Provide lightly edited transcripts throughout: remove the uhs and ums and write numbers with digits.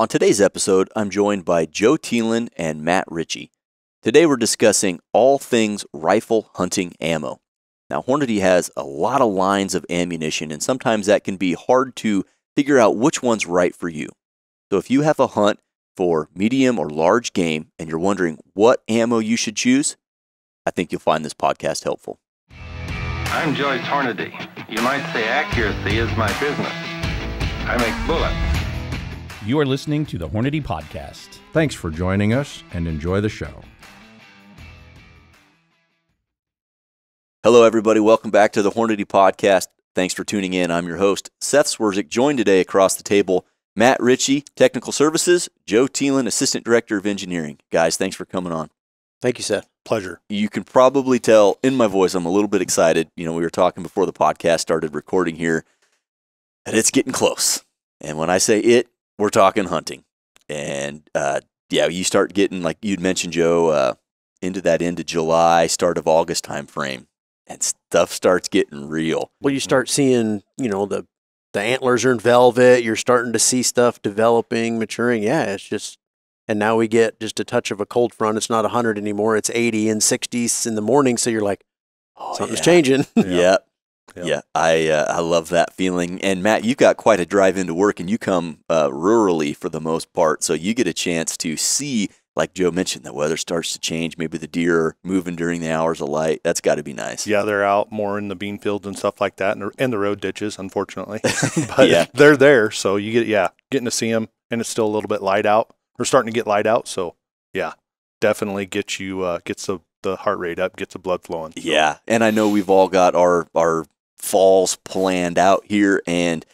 On today's episode, I'm joined by Joe Thielen and Matt Ritchie. Today we're discussing all things rifle hunting ammo. Now, Hornady has a lot of lines of ammunition, and sometimes that can be hard to figure out which one's right for you. So if you have a hunt for medium or large game and you're wondering what ammo you should choose, I think you'll find this podcast helpful. I'm Joyce Hornady. You might say accuracy is my business. I make bullets. You are listening to the Hornady Podcast. Thanks for joining us and enjoy the show. Hello, everybody. Welcome back to the Hornady Podcast. Thanks for tuning in. I'm your host, Seth Swerzik, joined today across the table, Matt Ritchie, Technical Services, Joe Thielen, Assistant Director of Engineering. Guys, thanks for coming on. Thank you, Seth. Pleasure. You can probably tell in my voice I'm a little bit excited. You know, we were talking before the podcast started recording here, and it's getting close. And when I say it, we're talking hunting. And, yeah, you start getting, like you'd mentioned, Joe, into that end of July, start of August time frame. And stuff starts getting real. Well, you start seeing, you know, the antlers are in velvet. You're starting to see stuff developing, maturing. Yeah, it's just, and now we get just a touch of a cold front. It's not 100 anymore. It's 80 and 60s in the morning. So you're like, oh, something's changing. Yeah. Yeah. I love that feeling. And Matt, you've got quite a drive into work, and you come rurally for the most part. So you get a chance to see, like Joe mentioned, the weather starts to change. Maybe the deer are moving during the hours of light. That's got to be nice. Yeah, they're out more in the bean fields and stuff like that, and the road ditches, unfortunately. But yeah, they're there, so you get, yeah, getting to see them, and it's still a little bit light out. We're starting to get light out, so yeah, definitely get you gets the heart rate up, gets the blood flowing. So. Yeah, and I know we've all got our falls planned out here, and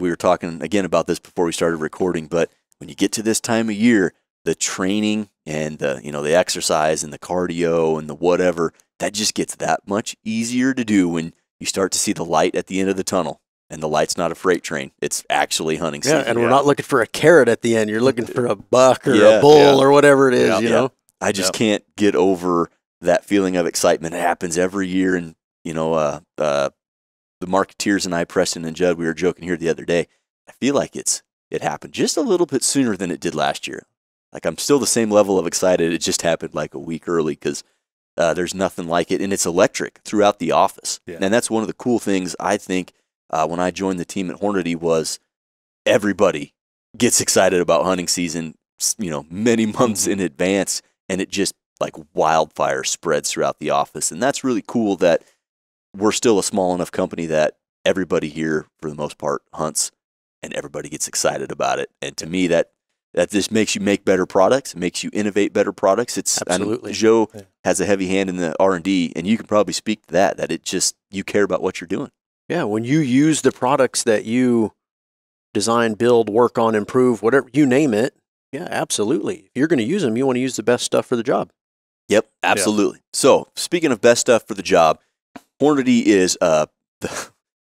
we were talking again about this before we started recording. But when you get to this time of year, the training and the, you know, the exercise and the cardio and the whatever, that just gets that much easier to do when you start to see the light at the end of the tunnel. And the light's not a freight train. It's actually hunting season. Yeah, and we're not looking for a carrot at the end. You're looking for a buck or a bull or whatever it is, you know? I just can't get over that feeling of excitement. It happens every year. And, you know, the marketeers and I, Preston and Judd, we were joking here the other day. I feel like it happened just a little bit sooner than it did last year. Like, I'm still the same level of excited. It just happened like a week early because there's nothing like it. And it's electric throughout the office. Yeah. And that's one of the cool things, I think, when I joined the team at Hornady, was everybody gets excited about hunting season, you know, many months in advance. And it just, like wildfire, spreads throughout the office. And that's really cool that we're still a small enough company that everybody here, for the most part, hunts and everybody gets excited about it. And to me, that just makes you make better products, makes you innovate better products. It's absolutely. Joe has a heavy hand in the R&D, and you can probably speak to that. That it just, you care about what you're doing. Yeah, when you use the products that you design, build, work on, improve, whatever you name it. Yeah, absolutely. If you're going to use them, you want to use the best stuff for the job. Yep, absolutely. Yeah. So speaking of best stuff for the job, Hornady is the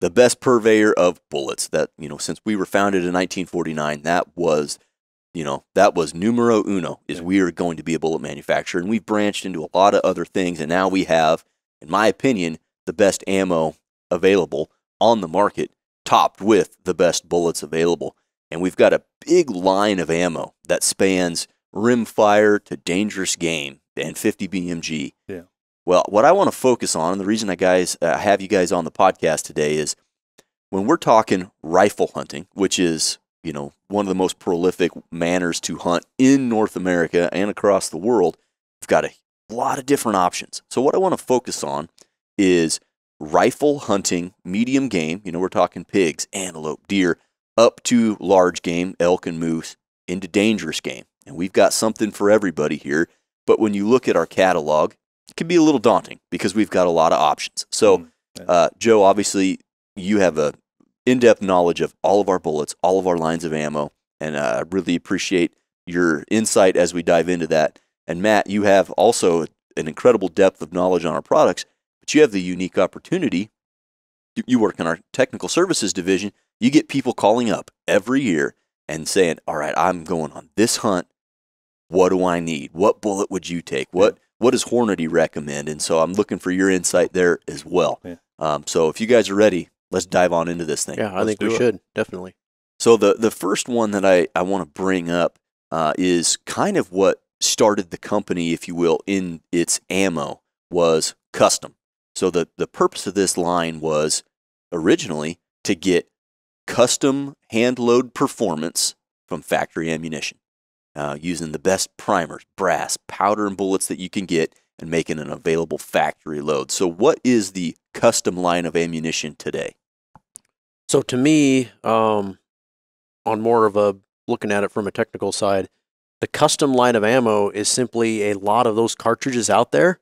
best purveyor of bullets. That, you know, since we were founded in 1949, that was. You know, that was numero uno, is we are going to be a bullet manufacturer. And we've branched into a lot of other things. And now we have, in my opinion, the best ammo available on the market, topped with the best bullets available. And we've got a big line of ammo that spans rimfire to dangerous game and 50 BMG. Yeah. Well, what I want to focus on, and the reason I have you guys on the podcast today, is when we're talking rifle hunting, which is, you know, one of the most prolific manners to hunt in North America and across the world, we've got a lot of different options. So what I want to focus on is rifle hunting, medium game, you know, we're talking pigs, antelope, deer, up to large game, elk and moose, into dangerous game. And we've got something for everybody here. But when you look at our catalog, it can be a little daunting because we've got a lot of options. So, Joe, obviously you have a in-depth knowledge of all of our bullets, all of our lines of ammo, and I really appreciate your insight as we dive into that. And Matt, you have also an incredible depth of knowledge on our products, but you have the unique opportunity. You work in our technical services division. You get people calling up every year and saying, all right, I'm going on this hunt. What do I need? What bullet would you take? What does Hornady recommend? And so I'm looking for your insight there as well. So if you guys are ready, let's dive on into this thing. Yeah, I think we should, definitely. So the first one that I want to bring up is kind of what started the company, if you will, in its ammo, was custom. So the purpose of this line was originally to get custom hand-load performance from factory ammunition, using the best primers, brass, powder, and bullets that you can get and making an available factory load. So what is the custom line of ammunition today? So to me, on more of a looking at it from a technical side, the custom line of ammo is simply a lot of those cartridges out there,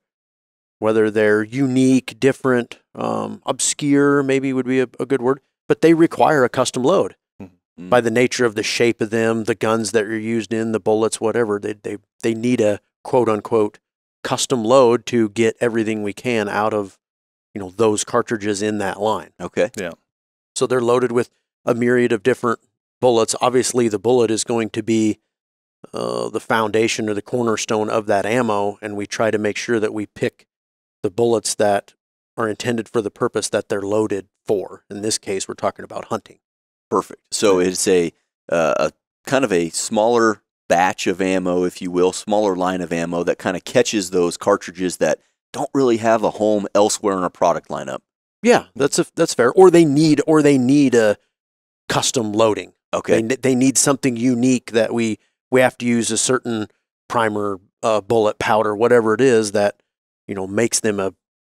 whether they're unique, different, obscure, maybe would be a good word, but they require a custom load. Mm-hmm. By the nature of the shape of them, the guns that are used in, the bullets, whatever, they need a quote-unquote custom load to get everything we can out of, you know, those cartridges in that line. Okay. Yeah. So they're loaded with a myriad of different bullets. Obviously, the bullet is going to be the foundation or the cornerstone of that ammo, and we try to make sure that we pick the bullets that are intended for the purpose that they're loaded for. In this case, we're talking about hunting. Perfect. So it's a kind of a smaller batch of ammo, if you will, smaller line of ammo that kind of catches those cartridges that don't really have a home elsewhere in our product lineup. Yeah, that's fair. Or they need a custom loading. Okay. They need something unique that we have to use a certain primer, bullet, powder, whatever it is that, you know, makes them a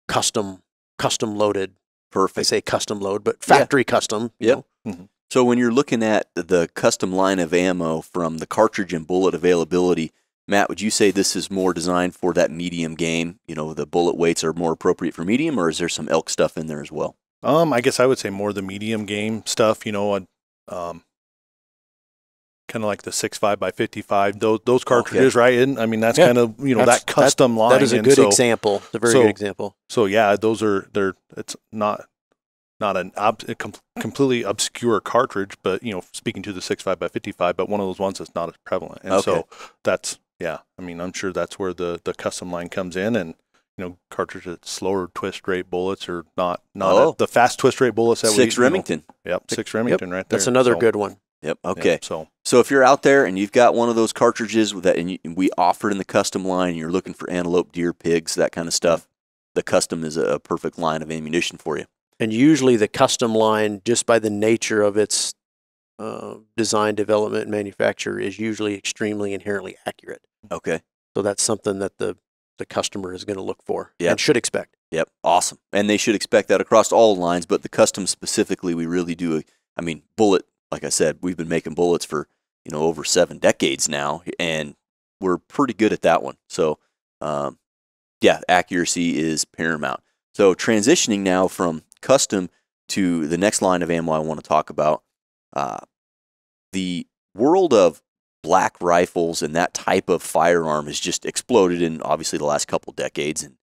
custom loaded. Perfect. I say custom load, but factory custom. Yeah. Mm-hmm. So when you're looking at the custom line of ammo from the cartridge and bullet availability, Matt, would you say this is more designed for that medium game? You know, the bullet weights are more appropriate for medium, or is there some elk stuff in there as well? I guess I would say more the medium game stuff, you know, kind of like the 6.5 by 55, those cartridges, okay, right? And I mean, that's kind of, you know, that custom line. That is a good example. It's a very good example. So yeah, those are, it's not an completely obscure cartridge, but, you know, speaking to the 6.5 by 55, but one of those ones that's not as prevalent. And so that's, yeah, I mean, I'm sure that's where the custom line comes in, and, you know, cartridges at slower twist rate bullets or not at the fast twist rate bullets that we use. 6 Remington. You know, yep, 6 Remington right there. That's another good one. Yep. Okay. Yep, so if you're out there and you've got one of those cartridges that and we offer in the custom line, and you're looking for antelope, deer, pigs, that kind of stuff, the custom is a perfect line of ammunition for you. And usually the custom line, just by the nature of its design, development, and manufacture, is usually extremely inherently accurate. Okay. So that's something that the customer is going to look for and should expect. Yep. Awesome. And they should expect that across all lines, but the custom specifically, we really do. I mean, bullet, like I said, we've been making bullets for, you know, over 7 decades now, and we're pretty good at that one. So, yeah, accuracy is paramount. So transitioning now from custom to the next line of ammo I want to talk about, the world of black rifles and that type of firearm has just exploded in obviously the last couple decades, and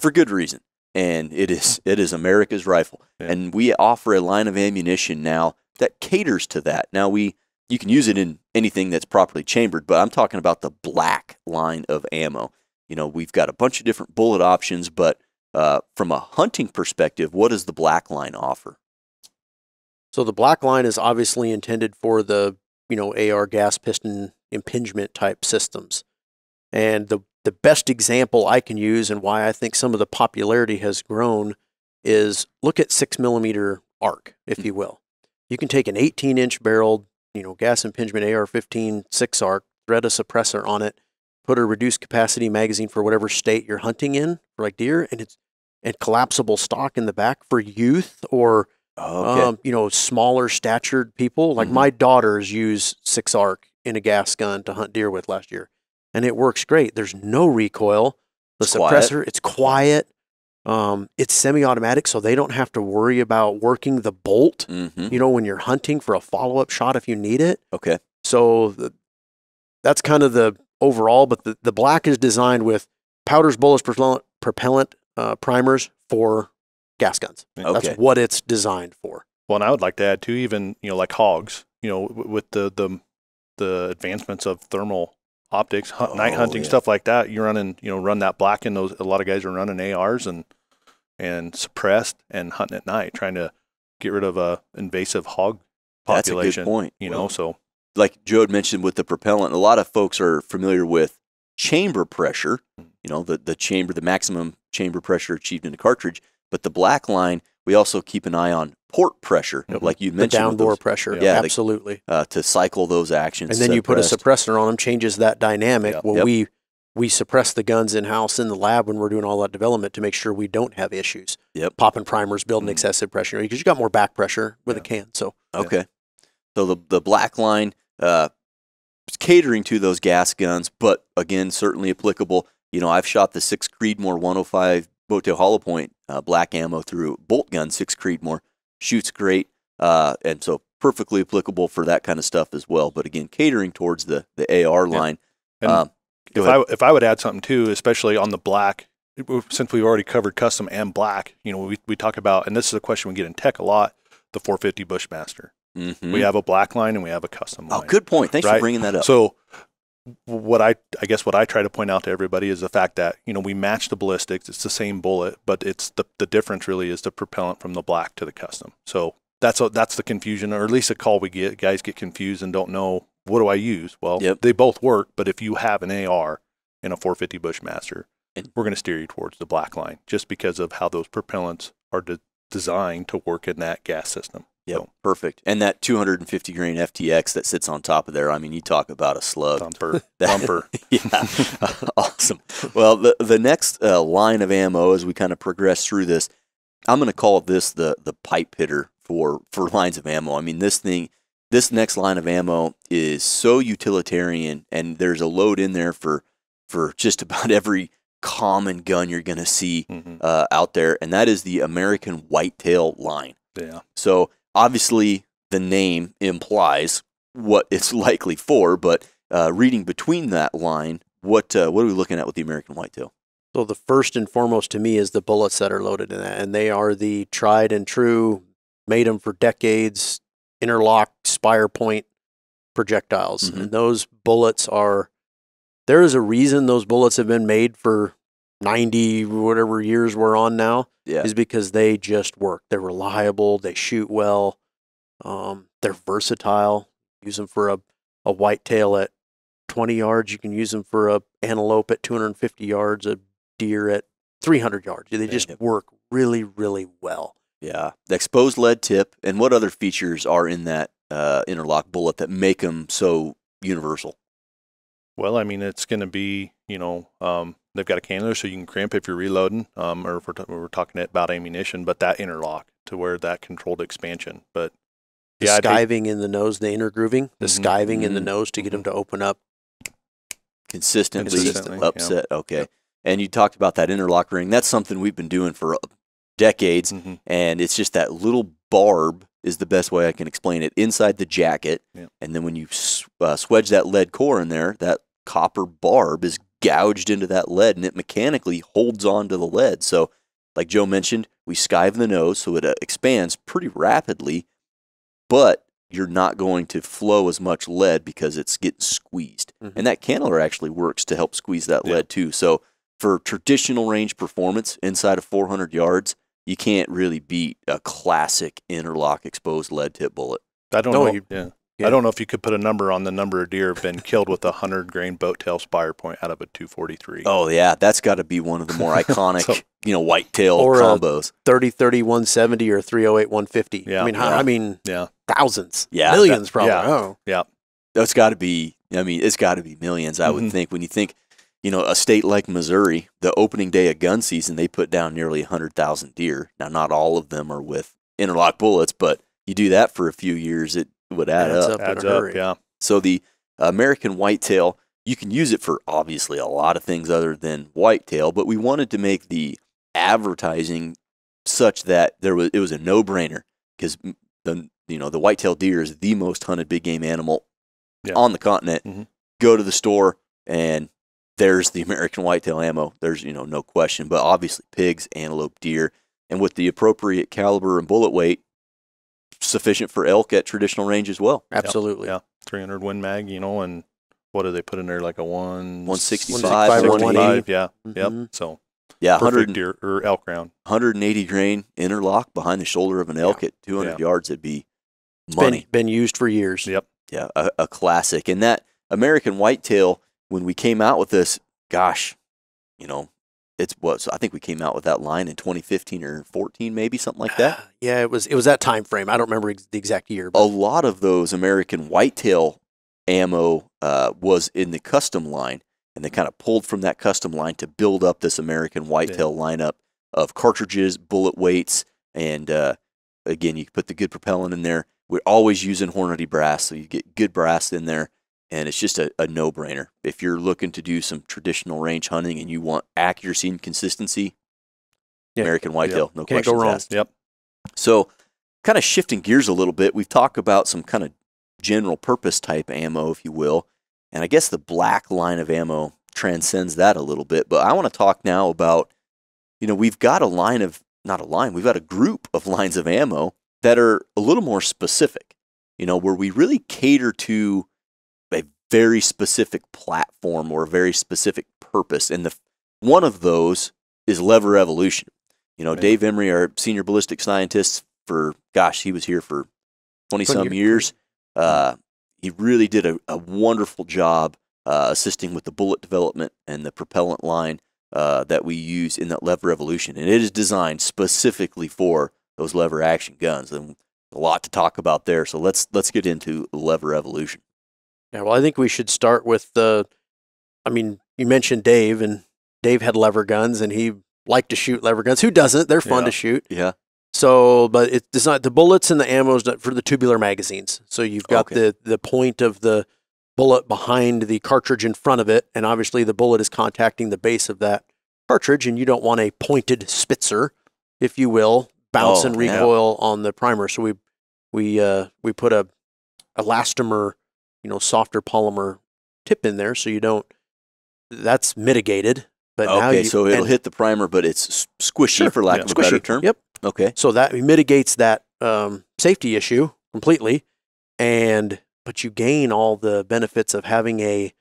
for good reason. And it is America's rifle. Yeah. And we offer a line of ammunition now that caters to that. Now you can use it in anything that's properly chambered, but I'm talking about the black line of ammo. You know, we've got a bunch of different bullet options, but from a hunting perspective, what does the black line offer? So the black line is obviously intended for the, you know, AR gas piston impingement type systems. And the best example I can use, and why I think some of the popularity has grown, is look at 6mm ARC, if you will. You can take an 18-inch barreled, you know, gas impingement AR-15 6 ARC, thread a suppressor on it, put a reduced capacity magazine for whatever state you're hunting in, for like deer, and collapsible stock in the back for youth or you know, smaller statured people. Like my daughters use 6 ARC in a gas gun to hunt deer with last year, and it works great. There's no recoil. The suppressor, it's quiet. It's semi-automatic, so they don't have to worry about working the bolt, you know, when you're hunting for a follow-up shot if you need it. Okay. So that's kind of the overall, but the black is designed with powders, bullets, propellant, primers for gas guns. Okay. That's what it's designed for. Well, and I would like to add too, even, you know, like hogs, you know, with the advancements of thermal optics, night hunting, stuff like that. You're running, you know, run that black in those. A lot of guys are running ARs and suppressed and hunting at night, trying to get rid of a invasive hog population. That's a good point. You know, well, so like Joe had mentioned with the propellant, a lot of folks are familiar with chamber pressure, you know, the maximum chamber pressure achieved in a cartridge. But the black line, we also keep an eye on port pressure, mm-hmm. like you mentioned. The down bore pressure, yeah, absolutely. To cycle those actions. And then you put a suppressor on them, changes that dynamic. Yep. Well, yep. We suppress the guns in-house in the lab when we're doing all that development to make sure we don't have issues. Yep. Popping primers, building mm-hmm. excessive pressure, because you got more back pressure with yeah. a can. So okay. Yeah. So the black line is catering to those gas guns, but again, certainly applicable. You know, I've shot the 6 Creedmoor 105 Bowtail Hollow Point black ammo through bolt gun, 6 Creedmoor. Shoots great, and so perfectly applicable for that kind of stuff as well. But again, catering towards the AR line. Yeah. If I would add something too, especially on the black, since we've already covered custom and black, you know, we talk about, and this is a question we get in tech a lot, the 450 Bushmaster. Mm-hmm. We have a black line and we have a custom line. Oh, good point. Thanks for bringing that up. So what I try to point out to everybody is the fact that, you know, we match the ballistics. It's the same bullet, but it's the difference really is the propellant from the black to the custom. So that's the confusion, or at least a call we get. Guys get confused and don't know, what do I use? Well, yep. they both work, but if you have an AR and a 450 Bushmaster, we're going to steer you towards the black line just because of how those propellants are designed to work in that gas system. Yeah, so. Perfect. And that 250 grain FTX that sits on top of there, I mean, you talk about a slug. Thumper. Thumper. Yeah, awesome. Well, the next line of ammo as we kind of progress through this, I'm going to call this the pipe hitter for lines of ammo. I mean, this next line of ammo is so utilitarian, and there's a load in there for just about every common gun you're going to see mm-hmm. Out there, and that is the American Whitetail line. Yeah. So obviously, the name implies what it's likely for, but reading between that line, what are we looking at with the American Whitetail? So the first and foremost to me is the bullets that are loaded in that, and they are the tried and true, made them for decades, interlock, spire point projectiles. Mm-hmm. And those bullets are, there is a reason those bullets have been made for 90 whatever years we're on now, yeah. is because they just work. They're reliable. They shoot well. They're versatile. Use them for a whitetail at 20 yards. You can use them for an antelope at 250 yards, a deer at 300 yards. They just work really, really well. Yeah. The exposed lead tip, and what other features are in that interlock bullet that make them so universal? Well, I mean, it's going to be, you know, they've got a cannula, so you can crimp if you're reloading, or if we're talking about ammunition, but that interlock to where that controlled expansion. But yeah, the skiving in the nose, the inner grooving, the mm-hmm. skiving mm-hmm. in the nose to get them to open up consistently upset. Yeah. Okay. Yep. And you talked about that interlock ring. That's something we've been doing for decades, mm-hmm. and it's just that little barb is the best way I can explain it, inside the jacket. Yep. And then when you swedge that lead core in there, that copper barb is gouged into that lead, and it mechanically holds on to the lead. So like Joe mentioned, we skive the nose, so it expands pretty rapidly, but you're not going to flow as much lead because it's getting squeezed. Mm-hmm. And that cannula actually works to help squeeze that yeah. lead too. So for traditional range performance inside of 400 yards, you can't really beat a classic interlock exposed lead tip bullet. I don't know. Yeah. Yeah. I don't know if you could put a number on the number of deer have been killed with a 100 grain boat-tail spire point out of a 243. Oh yeah, that's got to be one of the more iconic, so, you know, whitetail combos. 30-30-170 or 308-150. Yeah, I mean, yeah. I mean, thousands, yeah, millions, probably. Yeah, oh. yeah. That's got to be. I mean, it's got to be millions. I mm-hmm. would think when you think, you know, a state like Missouri, the opening day of gun season, they put down nearly 100,000 deer. Now, not all of them are with interlock bullets, but you do that for a few years, it would add up. Yeah. So the American Whitetail, you can use it for obviously a lot of things other than whitetail, but we wanted to make the advertising such that it was a no-brainer, because the whitetail deer is the most hunted big game animal yeah. on the continent. Mm-hmm. Go to the store and there's the American Whitetail ammo. There's, you know, no question, but obviously pigs, antelope, deer, and with the appropriate caliber and bullet weight, sufficient for elk at traditional range as well. Absolutely. Yeah. 300 Win Mag, you know, and what do they put in there? Like a 165 or 180. Yeah. Mm-hmm. Yep. So yeah, perfect deer or elk round. 180 grain interlock behind the shoulder of an elk yeah. at 200 yeah. yards. It'd be money. Been used for years. Yep. Yeah, a classic. And that American Whitetail, when we came out with this, gosh, you know, it's what, so I think we came out with that line in 2015 or 14, maybe something like that. Yeah, it was that time frame. I don't remember the exact year. But a lot of those American Whitetail ammo was in the custom line, and they kind of pulled from that custom line to build up this American Whitetail lineup of cartridges, bullet weights, and again, you put the good propellant in there. We're always using Hornady brass, so you get good brass in there, and it's just a no-brainer. If you're looking to do some traditional range hunting and you want accuracy and consistency, American Whitetail, no questions asked. Yep. So kind of shifting gears a little bit, we've talked about some kind of general purpose type ammo, if you will, and I guess the black line of ammo transcends that a little bit, but I want to talk now about, you know, we've got a line of, not a line, we've got a group of lines of ammo that are a little more specific, you know, where we really cater to a very specific platform or a very specific purpose. And the one of those is LeverEvolution. You know, Dave Emery, our senior ballistic scientist for, gosh, he was here for 20-some years. He really did a wonderful job assisting with the bullet development and the propellant line that we use in that LeverEvolution. And it is designed specifically for those lever action guns, and a lot to talk about there. So let's get into LeverEvolution. Yeah, well, I think we should start with the, I mean, you mentioned Dave, and Dave had lever guns, and he liked to shoot lever guns. Who doesn't? They're fun to shoot. Yeah. So, but it's not the bullets and the ammo is for the tubular magazines. So you've got the point of the bullet behind the cartridge in front of it, and obviously the bullet is contacting the base of that cartridge, and you don't want a pointed spitzer, if you will, bounce and recoil on the primer. So we put a elastomer, you know, softer polymer tip in there, so you don't. That's mitigated, but now you, so it'll hit the primer, but it's squishy for lack of a better term. Yep. Okay. So that mitigates that safety issue completely, but you gain all the benefits of having a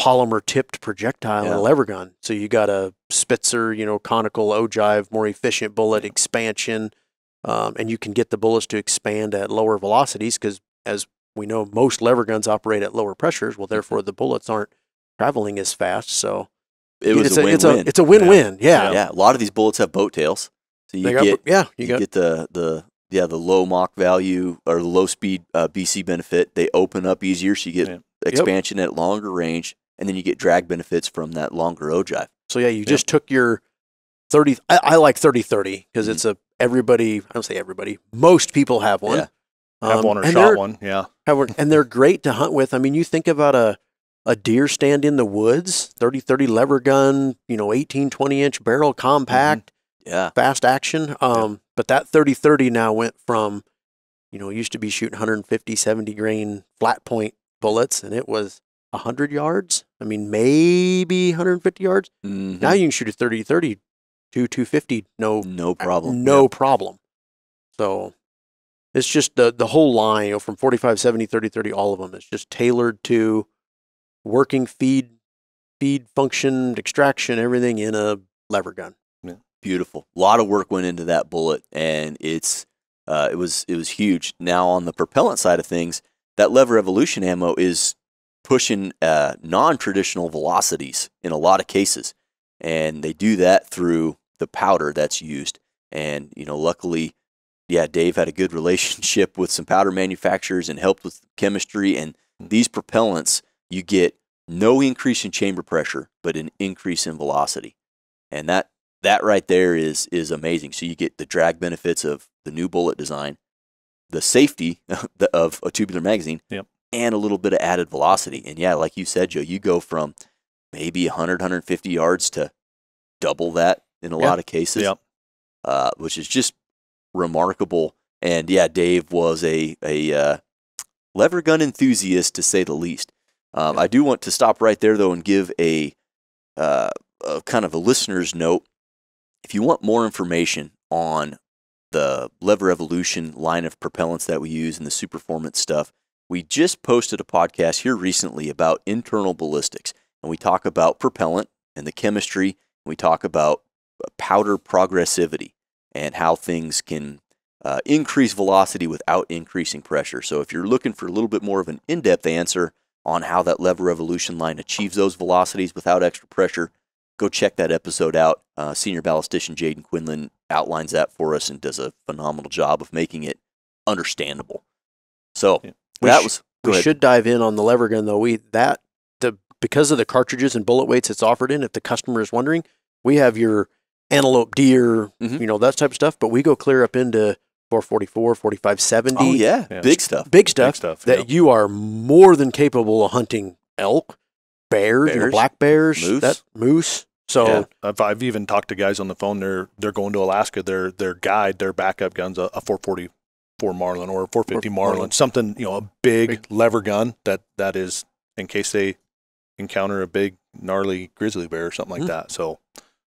polymer tipped projectile and a lever gun. So you got a spitzer, you know, conical ogive, more efficient bullet expansion, and you can get the bullets to expand at lower velocities because, as we know, most lever guns operate at lower pressures. Well, therefore, the bullets aren't traveling as fast. So it's a win-win. Yeah. Yeah. A lot of these bullets have boat tails, so you get the low Mach value or low speed BC benefit. They open up easier, so you get expansion at longer range, and then you get drag benefits from that longer ogive. So yeah, you just took your 30. I like 30-30 because it's a everybody. I don't say everybody. Most people have one. Yeah. Have one or shot one. Yeah. And they're great to hunt with. I mean, you think about a deer stand in the woods, 30-30 lever gun. You know, 18-20 inch barrel, compact. Yeah. Fast action. But that 30-30 now went from, you know, used to be shooting 150, 70 grain flat point bullets, and it was 100 yards. I mean, maybe 150 yards. Now you can shoot a 30-30 to 250. No problem. No problem. So it's just the whole line, you know, from 45, 70, 30-30, all of them. It's just tailored to working feed function, extraction, everything in a lever gun. Beautiful. A lot of work went into that bullet, and it's it was huge. Now on the propellant side of things, that LeverEvolution ammo is pushing non-traditional velocities in a lot of cases, and they do that through the powder that's used. And you know, luckily, yeah, Dave had a good relationship with some powder manufacturers and helped with chemistry. And these propellants, you get no increase in chamber pressure, but an increase in velocity, and that right there is amazing. So you get the drag benefits of the new bullet design, the safety of a tubular magazine, and a little bit of added velocity. And yeah, like you said, Joe, you go from maybe 100, 150 yards to double that in a lot of cases, which is just remarkable. And yeah, Dave was a lever gun enthusiast, to say the least. I do want to stop right there, though, and give a kind of a listener's note. If you want more information on the LeverEvolution line of propellants that we use and the Superformance stuff, we just posted a podcast here recently about internal ballistics. And we talk about propellant and the chemistry. And we talk about powder progressivity and how things can increase velocity without increasing pressure. So if you're looking for a little bit more of an in-depth answer on how that LeverEvolution line achieves those velocities without extra pressure, go check that episode out. Senior ballistician Jaden Quinlan outlines that for us and does a phenomenal job of making it understandable. So yeah. we should dive in on the lever gun though. Because of the cartridges and bullet weights it's offered in, if the customer is wondering, we have your antelope, deer, you know, that type of stuff, but we go clear up into 444, 4570. Oh yeah, yeah. Big stuff that you are more than capable of hunting elk, bears. You know, black bears, moose. So yeah. I've even talked to guys on the phone. They're going to Alaska. Their guide, their backup gun's a 444 Marlin or a 450 Marlin, something, you know, a big lever gun that is in case they encounter a big gnarly grizzly bear or something like that. So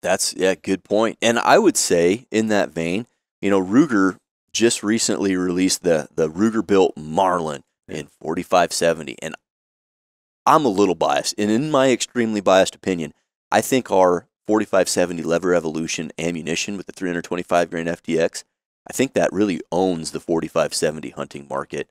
that's, yeah, good point. And I would say in that vein, you know, Ruger just recently released the Ruger built Marlin in 4570, and I'm a little biased, and in my extremely biased opinion, I think our 4570 LeverEvolution ammunition with the 325 grain FDX, I think that really owns the 4570 hunting market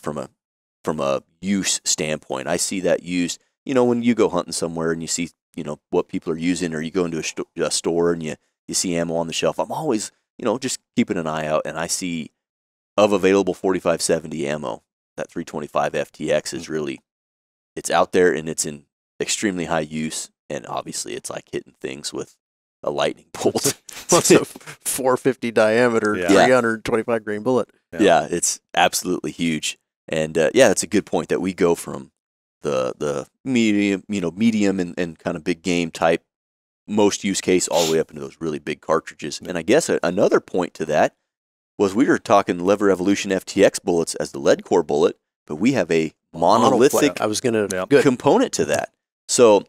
from a use standpoint. I see that used, you know, when you go hunting somewhere and you see, you know, what people are using, or you go into a store and you see ammo on the shelf. I'm always, you know, just keeping an eye out, and I see of available 4570 ammo, that 325 FTX is really, it's out there and it's in extremely high use. And obviously it's like hitting things with a lightning bolt. What's a 450 diameter, 325 grain bullet? Yeah. Yeah, it's absolutely huge. And yeah, that's a good point that we go from the medium, you know, medium and kind of big game type, most use case, all the way up into those really big cartridges. And I guess another point to that was we were talking LeverEvolution FTX bullets as the lead core bullet, but we have a monolithic component to that. So,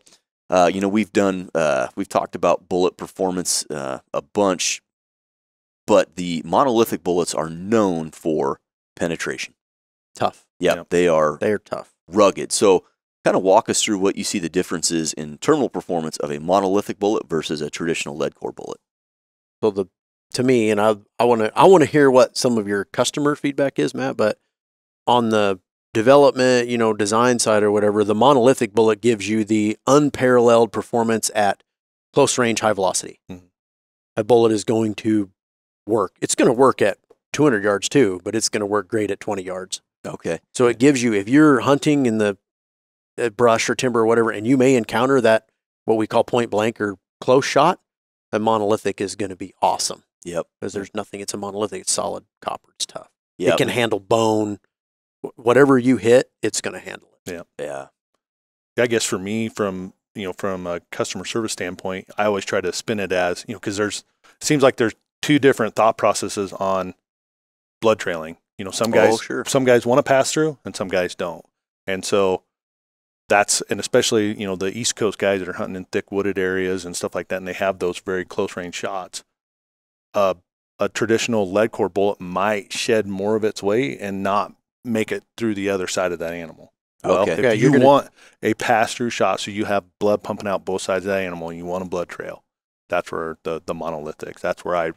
you know, we've talked about bullet performance a bunch, but the monolithic bullets are known for penetration. Tough. Yeah, yep. They are tough. Rugged. So kind of walk us through what you see the differences in terminal performance of a monolithic bullet versus a traditional lead core bullet. So to me, and I want to hear what some of your customer feedback is, Matt, but on the development, you know, design side or whatever, the monolithic bullet gives you the unparalleled performance at close range, high velocity. A bullet is going to work. It's going to work at 200 yards too, but it's going to work great at 20 yards. Okay. So it gives you, if you're hunting in the brush or timber or whatever, and you may encounter that, what we call point blank or close shot, the monolithic is going to be awesome. Yep. Because there's nothing, it's a monolithic, it's solid copper, it's tough. Yep. It can handle bone, whatever you hit, it's going to handle it. Yeah. Yeah. I guess for me, from a customer service standpoint, I always try to spin it as, you know, because it seems like there's two different thought processes on blood trailing. You know, some guys want to pass through and some guys don't. And so and especially, you know, the East Coast guys that are hunting in thick wooded areas and stuff like that, and they have those very close range shots. A traditional lead core bullet might shed more of its weight and not make it through the other side of that animal. Well, if you want a pass through shot, so you have blood pumping out both sides of that animal and you want a blood trail, that's where the monolithics, that's where I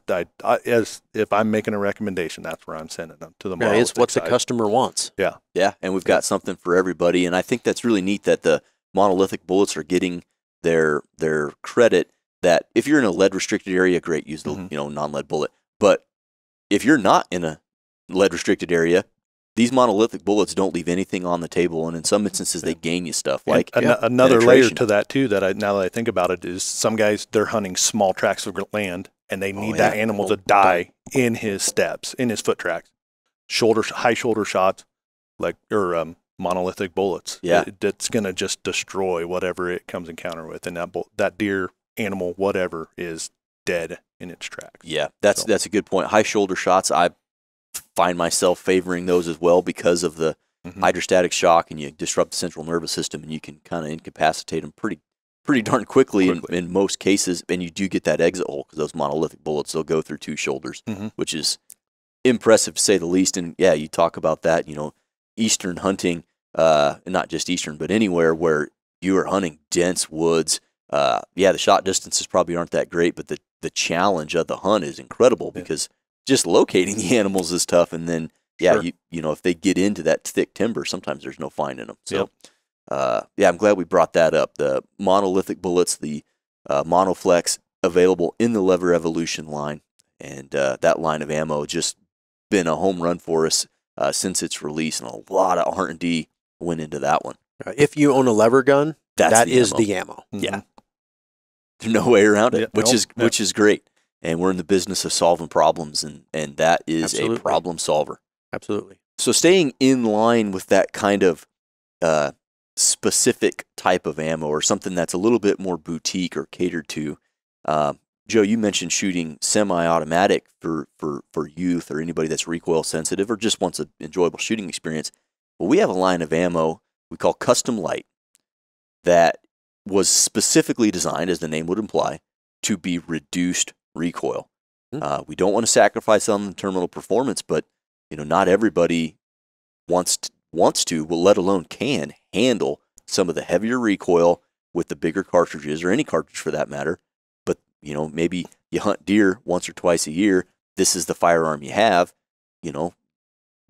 as if I'm making a recommendation, that's where I'm sending them to the monolithic. It's what the customer wants. Yeah. Yeah. And we've got something for everybody. And I think that's really neat that the monolithic bullets are getting their credit, that if you're in a lead restricted area, great, use the you know, non-lead bullet. But if you're not in a lead restricted area, these monolithic bullets don't leave anything on the table, and in some instances they gain you stuff. Like another layer to that too, that now that I think about it, is some guys, they're hunting small tracts of land, and they need that animal to die in his steps, in his foot tracks. High shoulder shots, monolithic bullets. Yeah, that's gonna just destroy whatever it comes encounter with, and that deer, animal, whatever, is dead in its tracks. Yeah, that's a good point. High shoulder shots, I find myself favoring those as well because of the hydrostatic shock, and you disrupt the central nervous system, and you can kind of incapacitate them pretty darn quickly. In most cases. And you do get that exit hole because those monolithic bullets, they'll go through two shoulders, which is impressive to say the least. And yeah, you talk about that, you know, Eastern hunting, not just Eastern, but anywhere where you are hunting dense woods. Yeah, the shot distances probably aren't that great, but the challenge of the hunt is incredible because just locating the animals is tough. And then, yeah, sure. you know, if they get into that thick timber, sometimes there's no finding them. So, yeah, I'm glad we brought that up. The monolithic bullets, the Monoflex, available in the LeverEvolution line. And that line of ammo just been a home run for us since its release. And a lot of R&D went into that one. If you own a lever gun, that is the ammo. Mm-hmm. Yeah. There's no way around it, which is great. And we're in the business of solving problems, and that is a problem solver. Absolutely. So staying in line with that kind of specific type of ammo, or something that's a little bit more boutique or catered to, Joe, you mentioned shooting semi-automatic for youth or anybody that's recoil sensitive or just wants an enjoyable shooting experience. Well, we have a line of ammo we call Custom Light that was specifically designed, as the name would imply, to be reduced recoil. Mm-hmm. We don't want to sacrifice on the terminal performance, but you know, not everybody wants to, well, let alone can handle some of the heavier recoil with the bigger cartridges, or any cartridge for that matter. But you know, maybe you hunt deer once or twice a year. This is the firearm you have. You know,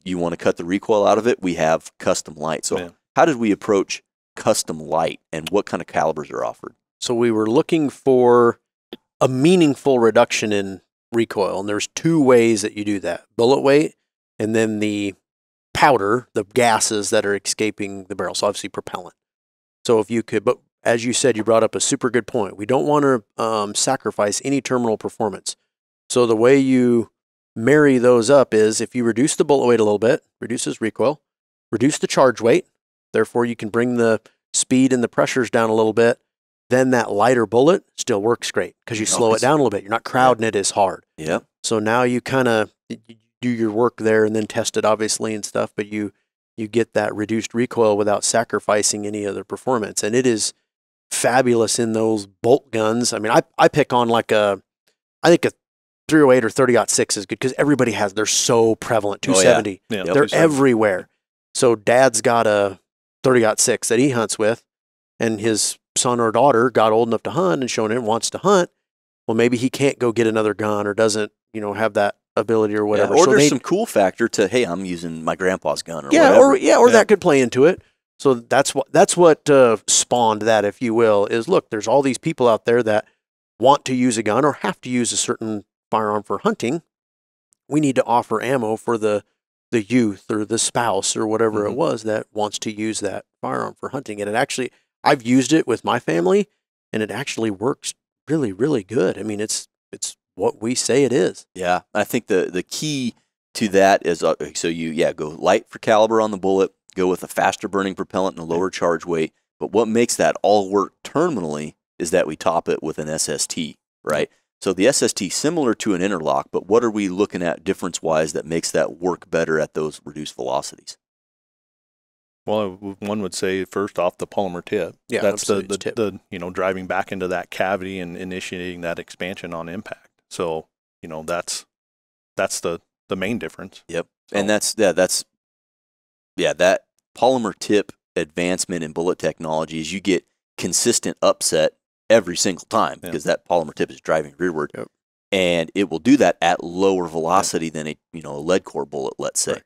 you want to cut the recoil out of it. We have Custom Light. So, how did we approach Custom Light, and what kind of calibers are offered? So we were looking for a meaningful reduction in recoil, and there's two ways that you do that: bullet weight, and then the powder, the gases that are escaping the barrel. So obviously propellant. So if you could, but as you said, you brought up a super good point. We don't want to sacrifice any terminal performance. So the way you marry those up is if you reduce the bullet weight a little bit, reduces recoil, reduce the charge weight. Therefore, you can bring the speed and the pressures down a little bit. Then that lighter bullet still works great because you slow it down a little bit. You're not crowding it as hard. Yeah. So now you kind of do your work there and then test it, obviously, and stuff. But you get that reduced recoil without sacrificing any other performance. And it is fabulous in those bolt guns. I mean, I pick on like I think a 308 or 30-06 is good because everybody has. They're so prevalent. 270. Yeah. They're 270. Everywhere. So Dad's got a 30-06 that he hunts with, and his son or daughter got old enough to hunt and shown him wants to hunt. Well, maybe he can't go get another gun or doesn't, you know, have that ability or whatever. Yeah, or so there's some cool factor to, hey, I'm using my grandpa's gun or whatever. Or that could play into it. So that's what spawned that, if you will, is look, there's all these people out there that want to use a gun or have to use a certain firearm for hunting. We need to offer ammo for the youth or the spouse or whatever it was that wants to use that firearm for hunting. And it actually, I've used it with my family, and it actually works really, really good. I mean, it's what we say it is. Yeah, I think the key to that is, so you go light for caliber on the bullet, go with a faster burning propellant and a lower charge weight. But what makes that all work terminally is that we top it with an SST, right? So the SST, similar to an interlock, but what are we looking at difference-wise that makes that work better at those reduced velocities? Well, one would say first off the polymer tip. Yeah, that's the you know, driving back into that cavity and initiating that expansion on impact. So you know that's the main difference. Yep, so. And that polymer tip advancement in bullet technology is you get consistent upset every single time because that polymer tip is driving rearward, and it will do that at lower velocity than a lead core bullet, let's say.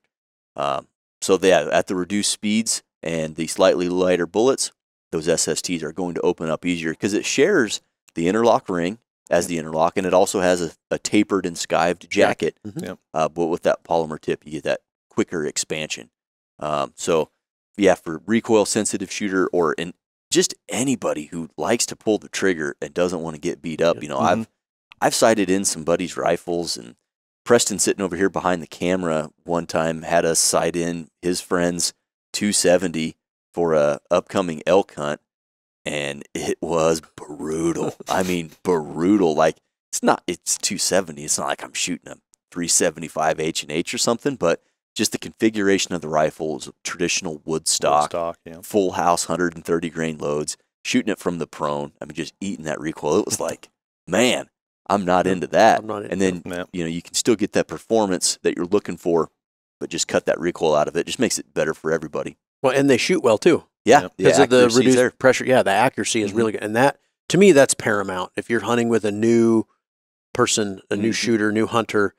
So at the reduced speeds and the slightly lighter bullets, those SSTs are going to open up easier because it shares the interlock ring as the interlock, and it also has a tapered and skived jacket. But with that polymer tip, you get that quicker expansion. For recoil-sensitive shooter or just anybody who likes to pull the trigger and doesn't want to get beat up, I've sighted in some buddies' rifles, and Preston sitting over here behind the camera one time had us sight in his friend's 270 for a upcoming elk hunt, and it was brutal. I mean, brutal. Like it's 270. It's not like I'm shooting a 375 H&H or something, but just the configuration of the rifle is traditional wood stock, full house, 130 grain loads, shooting it from the prone. I mean, just eating that recoil. It was like, man, I'm not into that. You can still get that performance that you're looking for, but just cut that recoil out of it. Just makes it better for everybody. Well, and they shoot well too. Yeah. Because of the reduced pressure. Yeah. The accuracy is really good. And that, to me, that's paramount. If you're hunting with a new person, a new shooter, new hunter,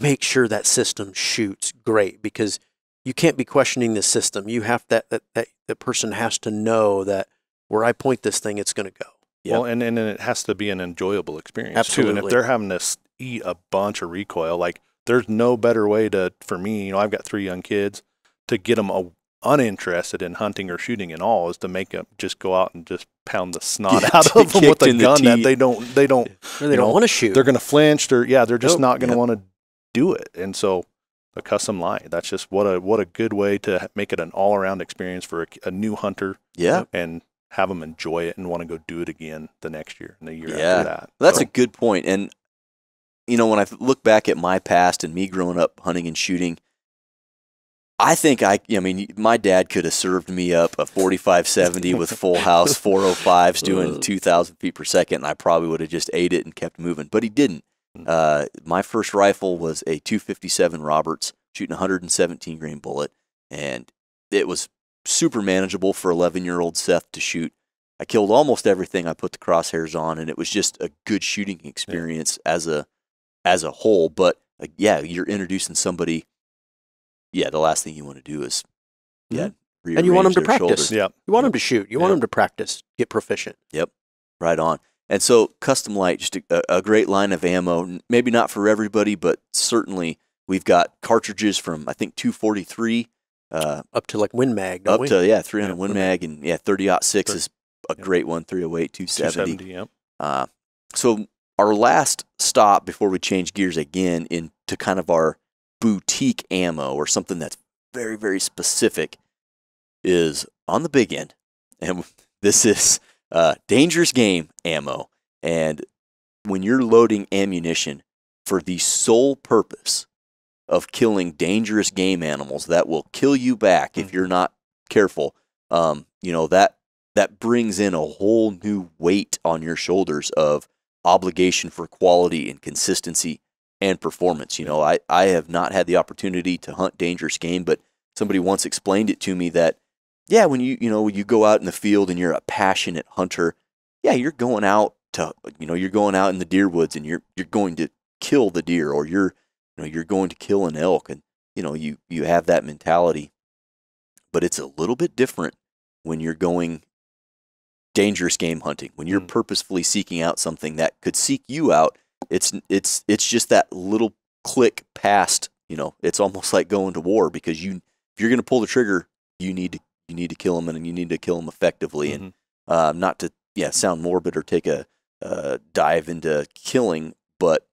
make sure that system shoots great, because you can't be questioning the system. You have that person has to know that where I point this thing, it's going to go. Well, and it has to be an enjoyable experience too. And if they're having to eat a bunch of recoil, like there's no better way to, for me, you know, I've got 3 young kids, to get them uninterested in hunting or shooting at all is to make them just go out and just pound the snot out of them with a gun that they don't want to shoot. They're going to flinch. They're just not going to want to do it. And so a custom line, that's just what a good way to make it an all around experience for a new hunter. Yeah, and have them enjoy it and want to go do it again the next year and the year after that. That's a good point. And you know, when I look back at my past and me growing up hunting and shooting, I think I mean, my dad could have served me up a 45-70 with full house 405s doing 2,000 feet per second, and I probably would have just ate it and kept moving. But he didn't. My first rifle was a 257 Roberts, shooting 117 grain bullet, and it was super manageable for 11-year-old Seth to shoot. I killed almost everything I put the crosshairs on, and it was just a good shooting experience as a whole. But you're introducing somebody. The last thing you want to do is and you want them to practice. You want them to shoot. You want them to practice, get proficient. Right on. And so Custom Light, just a great line of ammo. Maybe not for everybody, but certainly we've got cartridges from I think 243 up to like Win Mag, up to 300 Win Mag, and 30-06 is a great one. 308, 270. 270. So our last stop before we change gears again into kind of our boutique ammo, or something that's very, very specific, is on the big end. And this is dangerous game ammo. And when you're loading ammunition for the sole purpose of killing dangerous game animals that will kill you back if you're not careful, you know, that brings in a whole new weight on your shoulders of obligation for quality and consistency and performance. You know, I have not had the opportunity to hunt dangerous game, but somebody once explained it to me that, when you go out in the field and you're a passionate hunter, you're going out to, you're going out in the deer woods and you're going to kill the deer, or you're going to kill an elk, and you have that mentality. But it's a little bit different when you're going dangerous game hunting, when you're purposefully seeking out something that could seek you out. It's just that little click past, it's almost like going to war, because if you're going to pull the trigger, you need to kill them, and you need to kill them effectively. And not to sound morbid or take a dive into killing, but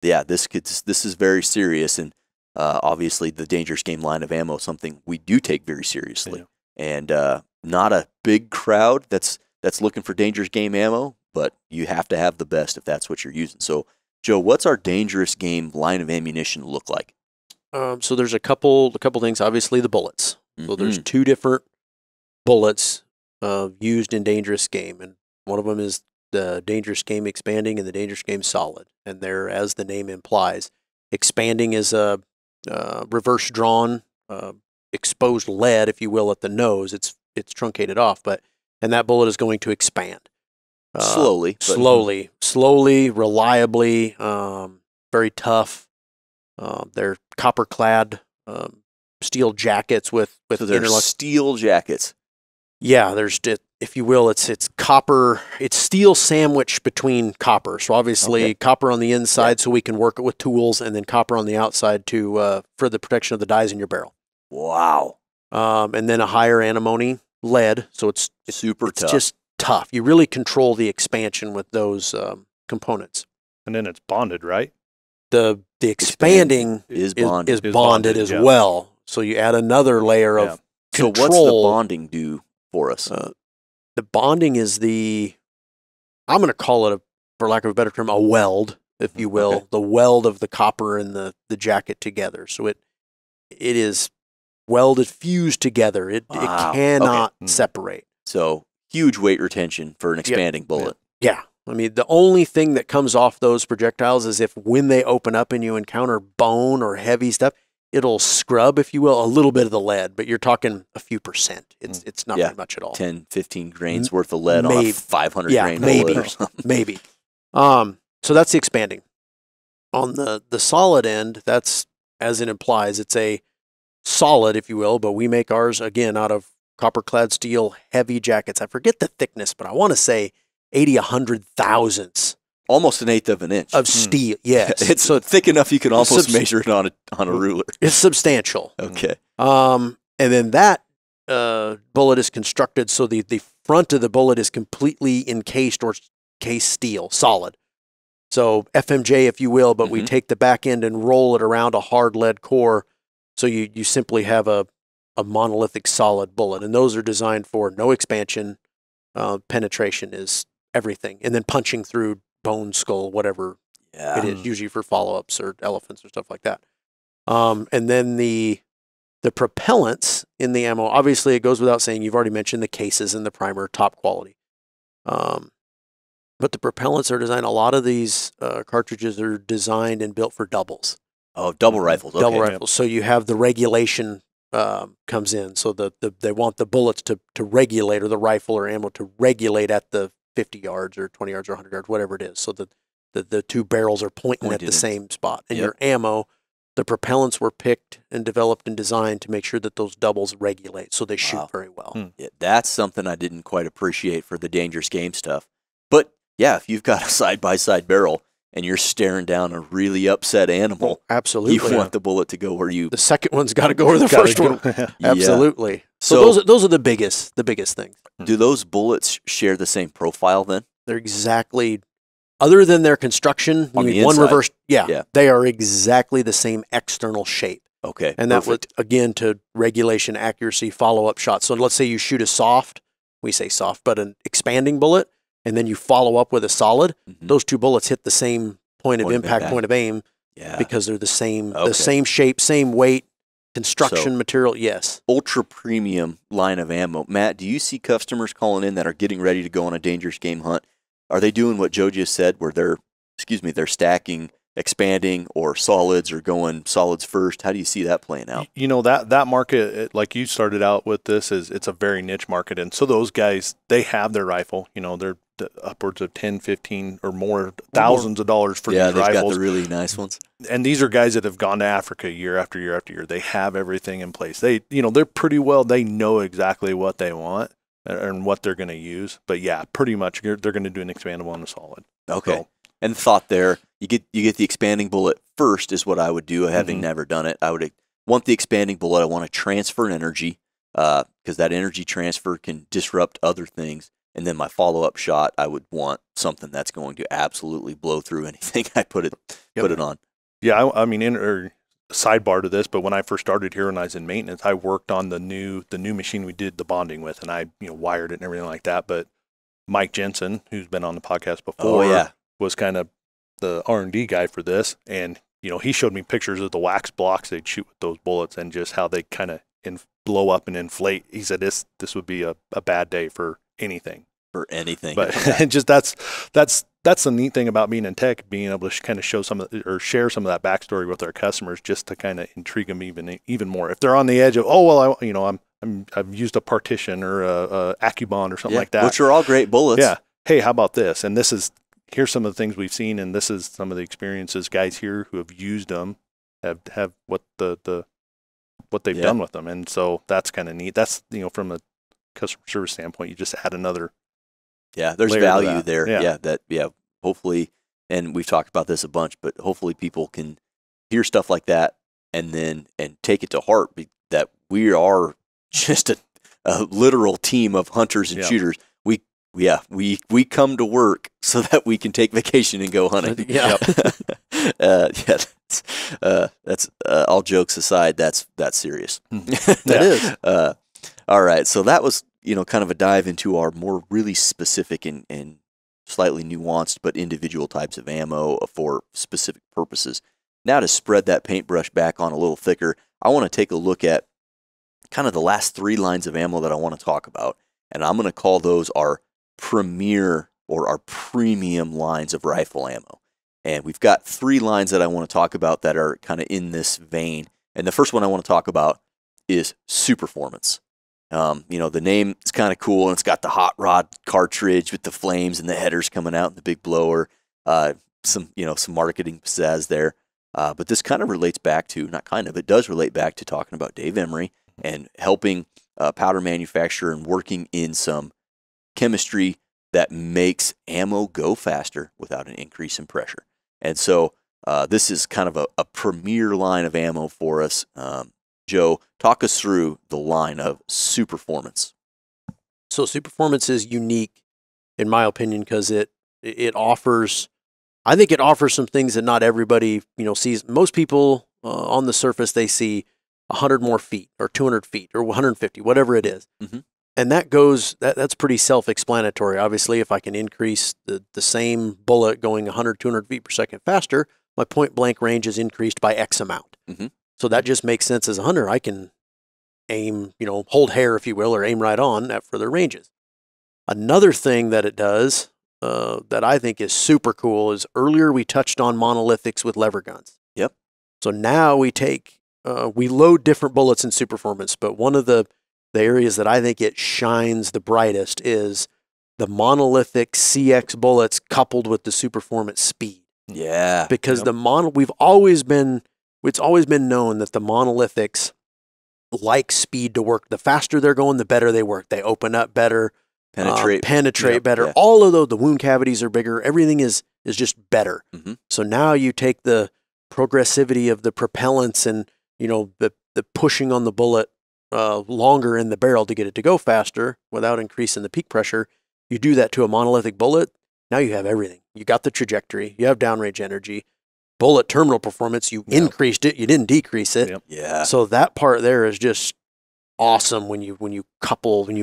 this is very serious. And obviously the dangerous game line of ammo is something we do take very seriously. And not a big crowd that's looking for dangerous game ammo, but you have to have the best if that's what you're using. So, Joe, what's our dangerous game line of ammunition look like? So there's a couple things. Obviously, the bullets. So there's 2 different bullets used in dangerous game, and one of them is the dangerous game expanding and the dangerous game solid. And they're, as the name implies, expanding is a reverse drawn, exposed lead, if you will, at the nose. It's truncated off, and that bullet is going to expand. Slowly, reliably, very tough. They're copper-clad steel jackets with interlocks. Steel jackets. Yeah, there's, if you will, it's copper. It's steel sandwiched between copper. So obviously copper on the inside, so we can work it with tools, and then copper on the outside to for the protection of the dies in your barrel. Wow. And then a higher antimony lead, so it's super tough. It's just tough. You really control the expansion with those components. And then it's bonded, right? The expanding is bonded as well. So you add another layer of control. So what's the bonding do for us? The bonding is I'm going to call it, for lack of a better term, a weld, if you will, the weld of the copper and the jacket together. So it is welded, fused together. It cannot separate. So huge weight retention for an expanding bullet. I mean, the only thing that comes off those projectiles is if when they open up and you encounter bone or heavy stuff, it'll scrub, if you will, a little bit of the lead, but you're talking a few percent. It's not very much at all. 10, 15 grains worth of lead on a 500 grain bullet or something. Maybe. So that's the expanding. on the solid end, that's as it implies, it's a solid, if you will, but we make ours again out of copper-clad steel, heavy jackets. I forget the thickness, but I want to say 80, 100 thousandths. Almost an eighth of an inch. Of steel, yes. It's so thick enough you can almost measure it on a ruler. It's substantial. Okay. And then that bullet is constructed so the front of the bullet is completely encased or case steel, solid. So FMJ, if you will, but we take the back end and roll it around a hard lead core. So you simply have a monolithic solid bullet. And those are designed for no expansion. Penetration is everything. And then punching through bone, skull, whatever it is, usually for follow-ups or elephants or stuff like that. And then the propellants in the ammo, obviously it goes without saying, you've already mentioned the cases and the primer, top quality. But the propellants are designed, a lot of these cartridges are designed and built for doubles. Oh, double rifles. Okay. Double rifles. So you have the regulation comes in. So they want the bullets to regulate, or the rifle or ammo to regulate at the 50 yards or 20 yards or 100 yards, whatever it is. So the two barrels are pointed at the same spot. And your ammo, the propellants were picked and developed and designed to make sure that those doubles regulate. So they shoot very well. Yeah, that's something I didn't quite appreciate for the dangerous game stuff. But yeah, if you've got a side-by-side barrel and you're staring down a really upset animal, absolutely, you want the bullet to go where you... The second one's got to go where the first one... Absolutely. Yeah. So those are the biggest things. Do those bullets share the same profile then? They're exactly... Other than their construction, they are exactly the same external shape. Okay. And that was, again, to regulation, accuracy, follow-up shots. So let's say you shoot a soft, we say soft, but an expanding bullet, and then you follow up with a solid, those two bullets hit the same point of impact, point of aim, because they're the same, the same shape, same weight, construction, material, Ultra premium line of ammo. Matt, do you see customers calling in that are getting ready to go on a dangerous game hunt? Are they doing what Joe just said, where they're stacking, expanding, or solids, or going solids first? How do you see that playing out? You know, that market, like you started out with this, it's a very niche market. And so those guys, they have their rifle, you know, they're upwards of 10, 15 or more thousands of dollars for these rifles. Yeah, they've got the really nice ones. And these are guys that have gone to Africa year after year after year. They have everything in place. They know exactly what they want and what they're going to use. But yeah, pretty much they're going to do an expandable and a solid. Okay. So, and thought there, you get the expanding bullet first is what I would do. Having never done it, I would want the expanding bullet. I want to transfer an energy because that energy transfer can disrupt other things. And then my follow-up shot, I would want something that's going to absolutely blow through anything I put it on. Yeah, I mean, sidebar to this, but when I first started here and I was in maintenance, I worked on the new machine we did the bonding with, and I wired it and everything like that. But Mike Jensen, who's been on the podcast before, was kind of the R&D guy for this, and he showed me pictures of the wax blocks they'd shoot with those bullets and just how they kind of blow up and inflate. He said this would be a bad day for anything. For anything. But just that's the neat thing about being in tech, being able to kind of show some of, or share some of that backstory with our customers, just to kind of intrigue them even more. If they're on the edge of, oh well, I've used a partition or a Accubond or something like that, which are all great bullets. Yeah. Hey, how about this? And here's some of the things we've seen, and this is some of the experiences guys here who have used them have what they've done with them. And so that's kind of neat. That's from a customer service standpoint, you just add another. Yeah, there's value there. Yeah. Hopefully, and we've talked about this a bunch, but hopefully people can hear stuff like that and take it to heart, that we are just a literal team of hunters and shooters. We come to work so that we can take vacation and go hunting. Yeah. That's all jokes aside, that's serious. That is. All right, so that was, kind of a dive into our more really specific and slightly nuanced but individual types of ammo for specific purposes. Now, to spread that paintbrush back on a little thicker, I want to take a look at kind of the last three lines of ammo that I want to talk about, and I'm going to call those our premier or our premium lines of rifle ammo. And we've got three lines that I want to talk about that are kind of in this vein. And the first one I want to talk about is Superformance. The name is kind of cool, and it's got the hot rod cartridge with the flames and the headers coming out and the big blower. some marketing pizzazz there. But this kind of relates back to, not kind of, it does relate back to talking about Dave Emery and helping powder manufacture and working in some chemistry that makes ammo go faster without an increase in pressure. And so this is kind of a premier line of ammo for us. Joe, talk us through the line of Superformance. So Superformance is unique, in my opinion, because it offers, I think it offers some things that not everybody, sees. Most people on the surface, they see 100 more feet or 200 feet or 150, whatever it is. Mm-hmm. And that goes, that's pretty self-explanatory. Obviously, if I can increase the same bullet going 100, 200 feet per second faster, my point blank range is increased by X amount. Mm-hmm. So that just makes sense as a hunter. I can aim, hold hair, if you will, or aim right on at further ranges. Another thing that it does that I think is super cool is earlier we touched on monolithics with lever guns. Yep. So now we take, we load different bullets in Superformance, but one of the areas that I think it shines the brightest is the monolithic CX bullets coupled with the Superformance speed. Yeah. Because the it's always been known that the monolithics like speed to work. The faster they're going, the better they work. They open up better, penetrate better. Yeah. All of those, the wound cavities are bigger. Everything is just better. Mm-hmm. So now you take the progressivity of the propellants and, the pushing on the bullet longer in the barrel to get it to go faster without increasing the peak pressure. You do that to a monolithic bullet. Now you have everything. You got the trajectory. You have downrange energy. Bullet terminal performance, you increased it. You didn't decrease it. Yep. Yeah. So that part there is just awesome when you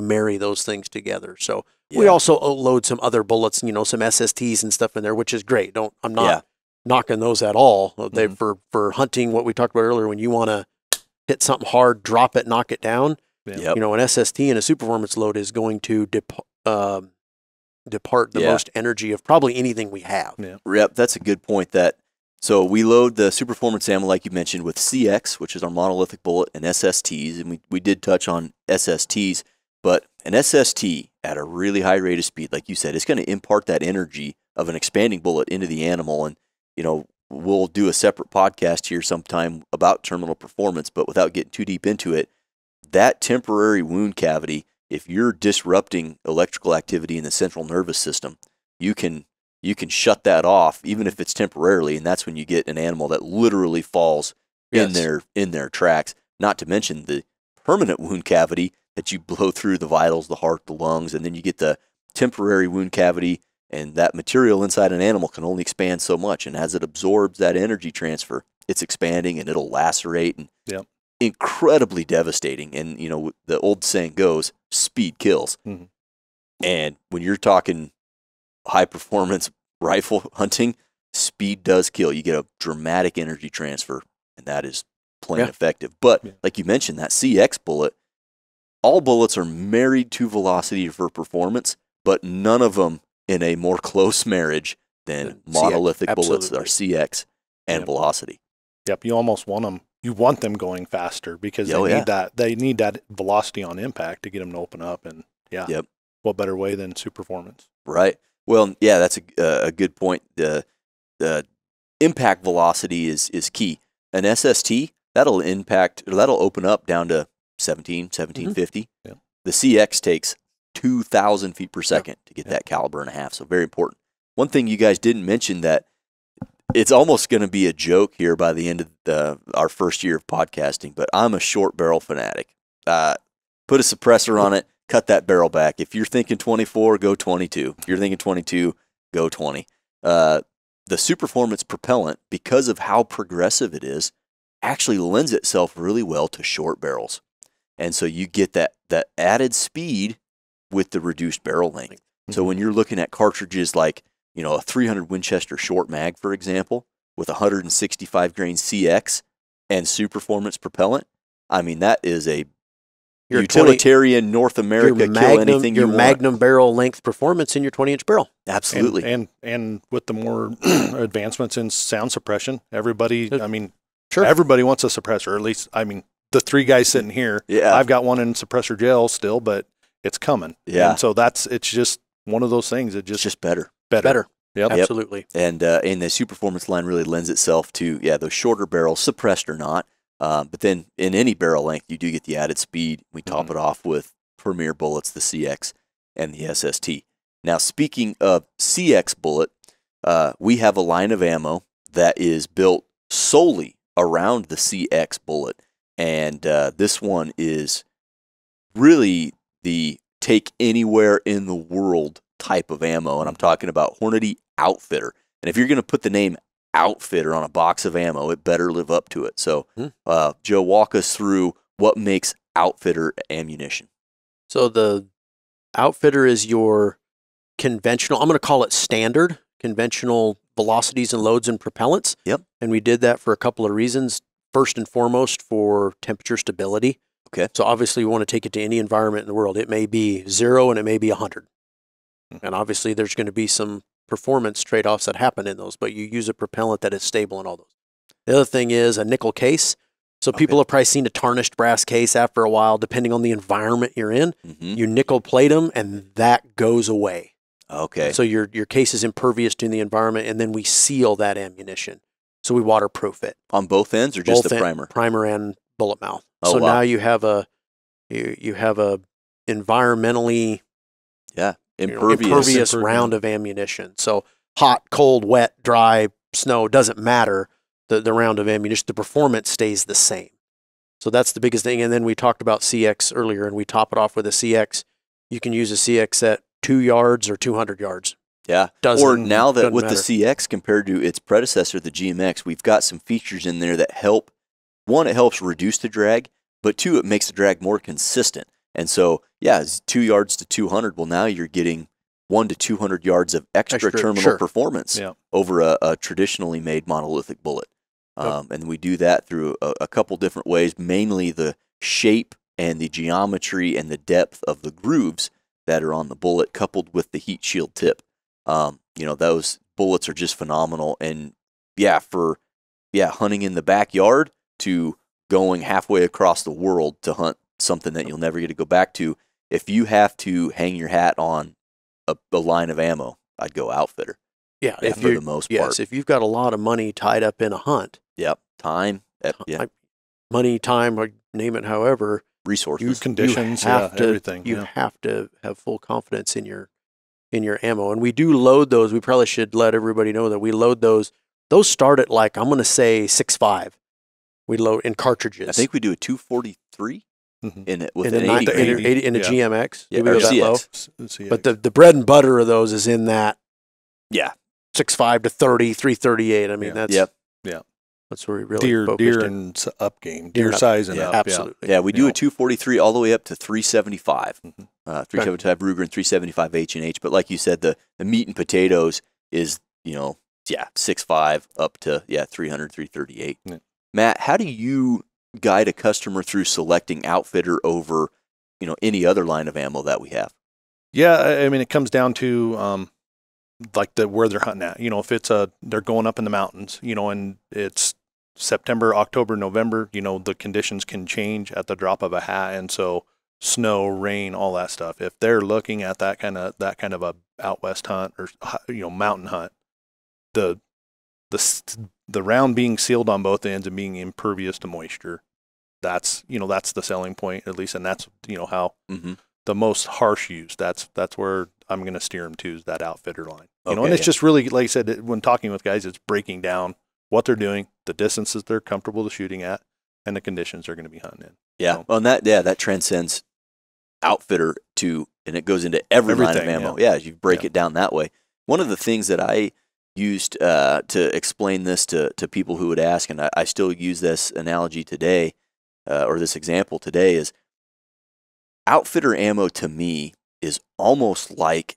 marry those things together. So we also load some other bullets, some SSTs and stuff in there, which is great. I'm not knocking those at all. They for hunting, what we talked about earlier, when you want to hit something hard, drop it, knock it down. Yep. An SST and a Superformance load is going to depart the most energy of probably anything we have. Yeah. Yep, that's a good point. So we load the Superformance ammo, like you mentioned, with CX, which is our monolithic bullet, and SSTs. And we did touch on SSTs, but an SST at a really high rate of speed, like you said, is going to impart that energy of an expanding bullet into the animal. And, we'll do a separate podcast here sometime about terminal performance, but without getting too deep into it, that temporary wound cavity, if you're disrupting electrical activity in the central nervous system, you can shut that off, even if it's temporarily. And that's when you get an animal that literally falls in their tracks, not to mention the permanent wound cavity that you blow through the vitals, the heart, the lungs, and then you get the temporary wound cavity. And that material inside an animal can only expand so much. And as it absorbs that energy transfer, it's expanding and it'll lacerate and incredibly devastating. And, the old saying goes, speed kills. Mm-hmm. And when you're talking high performance rifle hunting, speed does kill. You get a dramatic energy transfer, and that is plain effective. But like you mentioned, that CX bullet, all bullets are married to velocity for performance, but none of them in a more close marriage than monolithic bullets are CX and velocity. Yep, you almost want them. You want them going faster because they need that. They need that velocity on impact to get them to open up. And what better way than Superformance? Right. Well, yeah, that's a good point. The impact velocity is key. An SST that'll open up down to 1750. Yeah. The CX takes 2,000 feet per second to get that caliber and a half. So very important. One thing you guys didn't mention that it's almost going to be a joke here by the end of our first year of podcasting, but I'm a short barrel fanatic. Put a suppressor on it, cut that barrel back. If you're thinking 24, go 22. If you're thinking 22, go 20. The Superformance propellant, because of how progressive it is, actually lends itself really well to short barrels. And so you get that added speed with the reduced barrel length. So when you're looking at cartridges like, a 300 Winchester short mag, for example, with 165 grain CX and Superformance propellant, I mean, that is a utilitarian North America kill anything you want. Your magnum barrel length performance in your 20-inch barrel. Absolutely. And with the more advancements in sound suppression, everybody wants a suppressor, at least, the three guys sitting here, I've got one in suppressor jail still, but it's coming. Yeah. And so it's just one of those things. It's just better. Yep, yep. Absolutely. And in the Superformance line really lends itself to, yeah, those shorter barrels, suppressed or not. But then in any barrel length, you do get the added speed. We top it off with premier bullets, the CX and the SST. Now, speaking of CX bullet, we have a line of ammo that is built solely around the CX bullet. And this one is really the take anywhere in the world type of ammo. And I'm talking about Hornady Outfitter. And if you're going to put the name Outfitter on a box of ammo, it better live up to it. So, Joe, walk us through what makes Outfitter ammunition. So the Outfitter is your conventional, I'm going to call it standard, conventional velocities and loads and propellants. Yep. And we did that for a couple of reasons. First and foremost, for temperature stability. Okay. So obviously we want to take it to any environment in the world. It may be 0 and it may be 100. And obviously there's going to be some performance trade-offs that happen in those, but you use a propellant that is stable in all those. The other thing is a nickel case. So people have probably seen a tarnished brass case after a while, depending on the environment you're in. You nickel plate them and that goes away. Okay. So your case is impervious to the environment, and then we seal that ammunition. So we waterproof it. On both ends or just both the primer? Primer and bullet mouth. Oh, so now you have a environmentally impervious round of ammunition. So hot, cold, wet, dry, snow, doesn't matter. The round of ammunition, the performance stays the same. So that's the biggest thing. And then we talked about CX earlier, and we top it off with a CX. You can use a CX at 2 yards or 200 yards. Yeah. Or now that with the CX compared to its predecessor, the GMX, we've got some features in there that help. One, it helps reduce the drag, but two, it makes the drag more consistent. And so, yeah, it's 2 yards to 200. Well, now you're getting 1 to 200 yards of extra terminal performance over a traditionally made monolithic bullet. And we do that through a couple different ways, mainly the shape and the geometry and the depth of the grooves that are on the bullet, coupled with the heat shield tip. You know, those bullets are just phenomenal. And yeah, for hunting in the backyard to going halfway across the world to hunt something that you'll never get to go back to, if you have to hang your hat on a line of ammo, I'd go Outfitter. Yeah, yeah, for the most part. Yes, if you've got a lot of money tied up in a hunt. Yep, time. Money, time, or name it however. Resources, conditions, everything. You have to have full confidence in your ammo, and we do load those. We probably should let everybody know that we load those. Those start at, like, I'm going to say 6.5. We load in cartridges. I think we do a 243 in it with in a GMX. Yeah, we go that low. CX. But the bread and butter of those is in that. Yeah, 6.5 to 30, 338. I mean, that's that's where we really deer and up game, deer size and up. Absolutely. Yeah, we do a 243 all the way up to 375, 375 Ruger and 375 H&H. But like you said, the meat and potatoes is, you know, 6.5 up to 300, 338. Yeah. Matt, how do you guide a customer through selecting Outfitter over, you know, any other line of ammo that we have? Yeah, I mean, it comes down to like where they're hunting at. You know, if it's they're going up in the mountains, you know, and it's September, October, November, you know, the conditions can change at the drop of a hat, and so snow, rain, all that stuff. If they're looking at that kind of a out west hunt, or, you know, mountain hunt, the round being sealed on both ends and being impervious to moisture, that's, you know, that's the selling point, at least, and that's, you know, how the most harsh use. That's where I'm going to steer them to, is that Outfitter line. You know, and it's just really, like I said, when talking with guys, it's breaking down what they're doing, the distances they're comfortable shooting at, and the conditions they're going to be hunting in. Yeah, so, well, and that that transcends Outfitter to, and it goes into everything, line of ammo. Yeah, you break it down that way. One of the things that I used to explain this to people who would ask, and I still use this analogy today, or this example today, is Outfitter ammo to me is almost like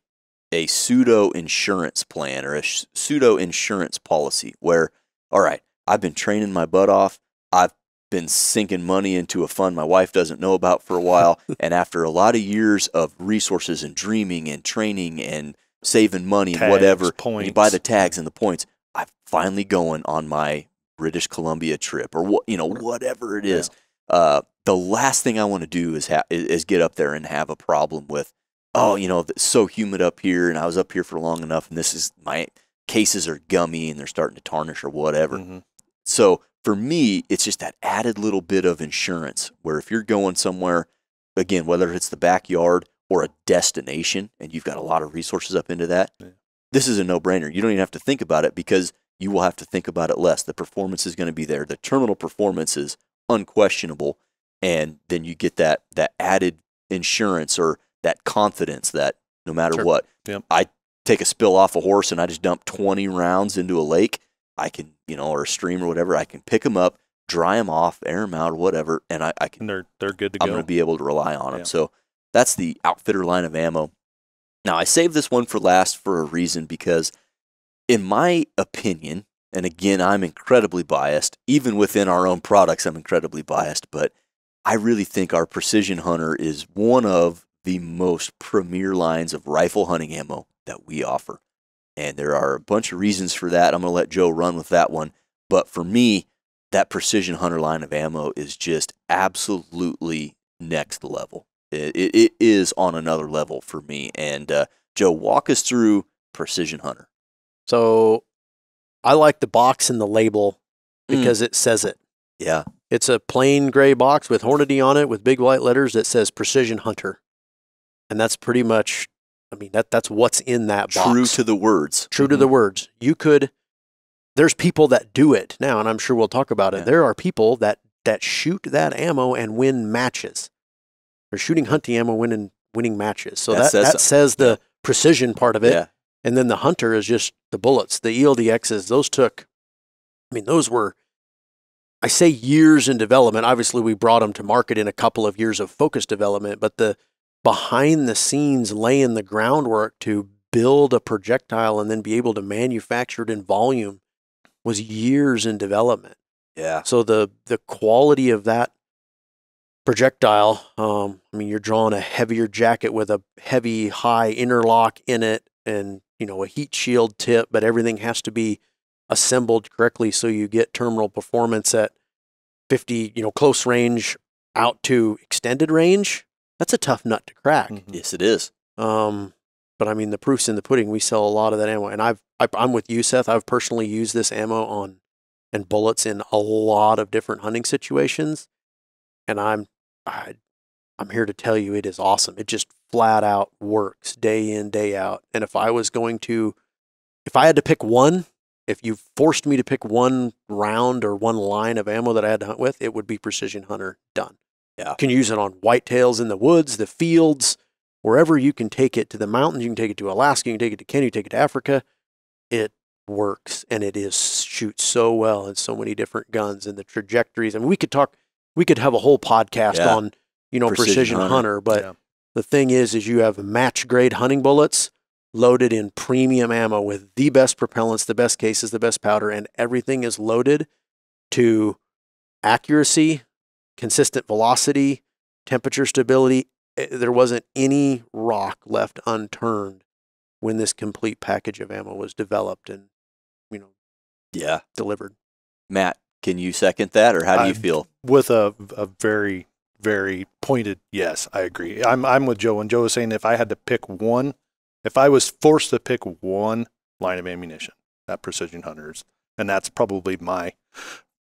a pseudo insurance plan or a pseudo insurance policy, where, all right, I've been training my butt off. I've been sinking money into a fund my wife doesn't know about for a while. And after a lot of years of resources and dreaming and training and saving money and whatever, you buy the tags and the points, I'm finally going on my British Columbia trip, or what, you know, whatever it is. The last thing I want to do is get up there and have a problem with, oh, you know, it's so humid up here, and I was up here for long enough, and this is my cases are gummy and they're starting to tarnish or whatever. Mm-hmm. So for me, it's just that added little bit of insurance where if you're going somewhere, again, whether it's the backyard or a destination and you've got a lot of resources up into that, yeah. This is a no-brainer. You don't even have to think about it because you will have to think about it less. The performance is going to be there. The terminal performance is unquestionable. And then you get that added insurance or that confidence that no matter sure. what, yep. I take a spill off a horse and I just dump 20 rounds into a lake, I can, you know, or a stream or whatever, I can pick them up, dry them off, air them out or whatever, and I can. And they're good to go. I'm going to be able to rely on them. Yeah. So that's the Outfitter line of ammo. Now, I saved this one for last for a reason because in my opinion, and again, I'm incredibly biased, even within our own products, I'm incredibly biased, but I really think our Precision Hunter is one of the most premier lines of rifle hunting ammo that we offer. And there are a bunch of reasons for that. I'm going to let Joe run with that one. But for me, that Precision Hunter line of ammo is just absolutely next level. It is on another level for me. And Joe, walk us through Precision Hunter. So I like the box and the label because it says it. Yeah. It's a plain gray box with Hornady on it with big white letters that says Precision Hunter. And that's pretty much, I mean, that's what's in that box. True to the words. True to the words. You could, there's people that do it now, and I'm sure we'll talk about it. Yeah. There are people that shoot that ammo and win matches. They're shooting hunting ammo, winning matches. So that says the precision part of it. Yeah. And then the hunter is just the bullets. The ELD-Xs, those took, I mean, those were, I say years in development. Obviously, we brought them to market in a couple of years of focus development, but the behind the scenes laying the groundwork to build a projectile and then be able to manufacture it in volume was years in development. Yeah. So the quality of that projectile, I mean, you're drawing a heavier jacket with a heavy, high interlock in it and, you know, a heat shield tip, but everything has to be assembled correctly so you get terminal performance at 50, you know, close range out to extended range. That's a tough nut to crack. Mm-hmm. Yes, it is. But I mean, the proof's in the pudding. We sell a lot of that ammo, and I'm with you, Seth. I've personally used this ammo on and bullets in a lot of different hunting situations, and I'm here to tell you it is awesome. It just flat out works day in, day out. And if I was going to, if I had to pick one, if you forced me to pick one round or one line of ammo that I had to hunt with, it would be Precision Hunter done. Yeah. Can use it on whitetails in the woods, the fields, wherever you can take it to the mountains. You can take it to Alaska. You can take it to Kenya. You can take it to Africa. It works, and it is shoots so well in so many different guns and the trajectories. I mean, we could have a whole podcast yeah. on, you know, Precision Hunter, but yeah. the thing is you have match grade hunting bullets loaded in premium ammo with the best propellants, the best cases, the best powder, and everything is loaded to accuracy, consistent velocity, temperature stability. There wasn't any rock left unturned when this complete package of ammo was developed and, you know, yeah, delivered. Matt, can you second that, or how do you feel? With a very, very pointed yes, I agree. I'm with Joe, and Joe is saying if I had to pick one, if I was forced to pick one line of ammunition, that Precision Hunters, and that's probably my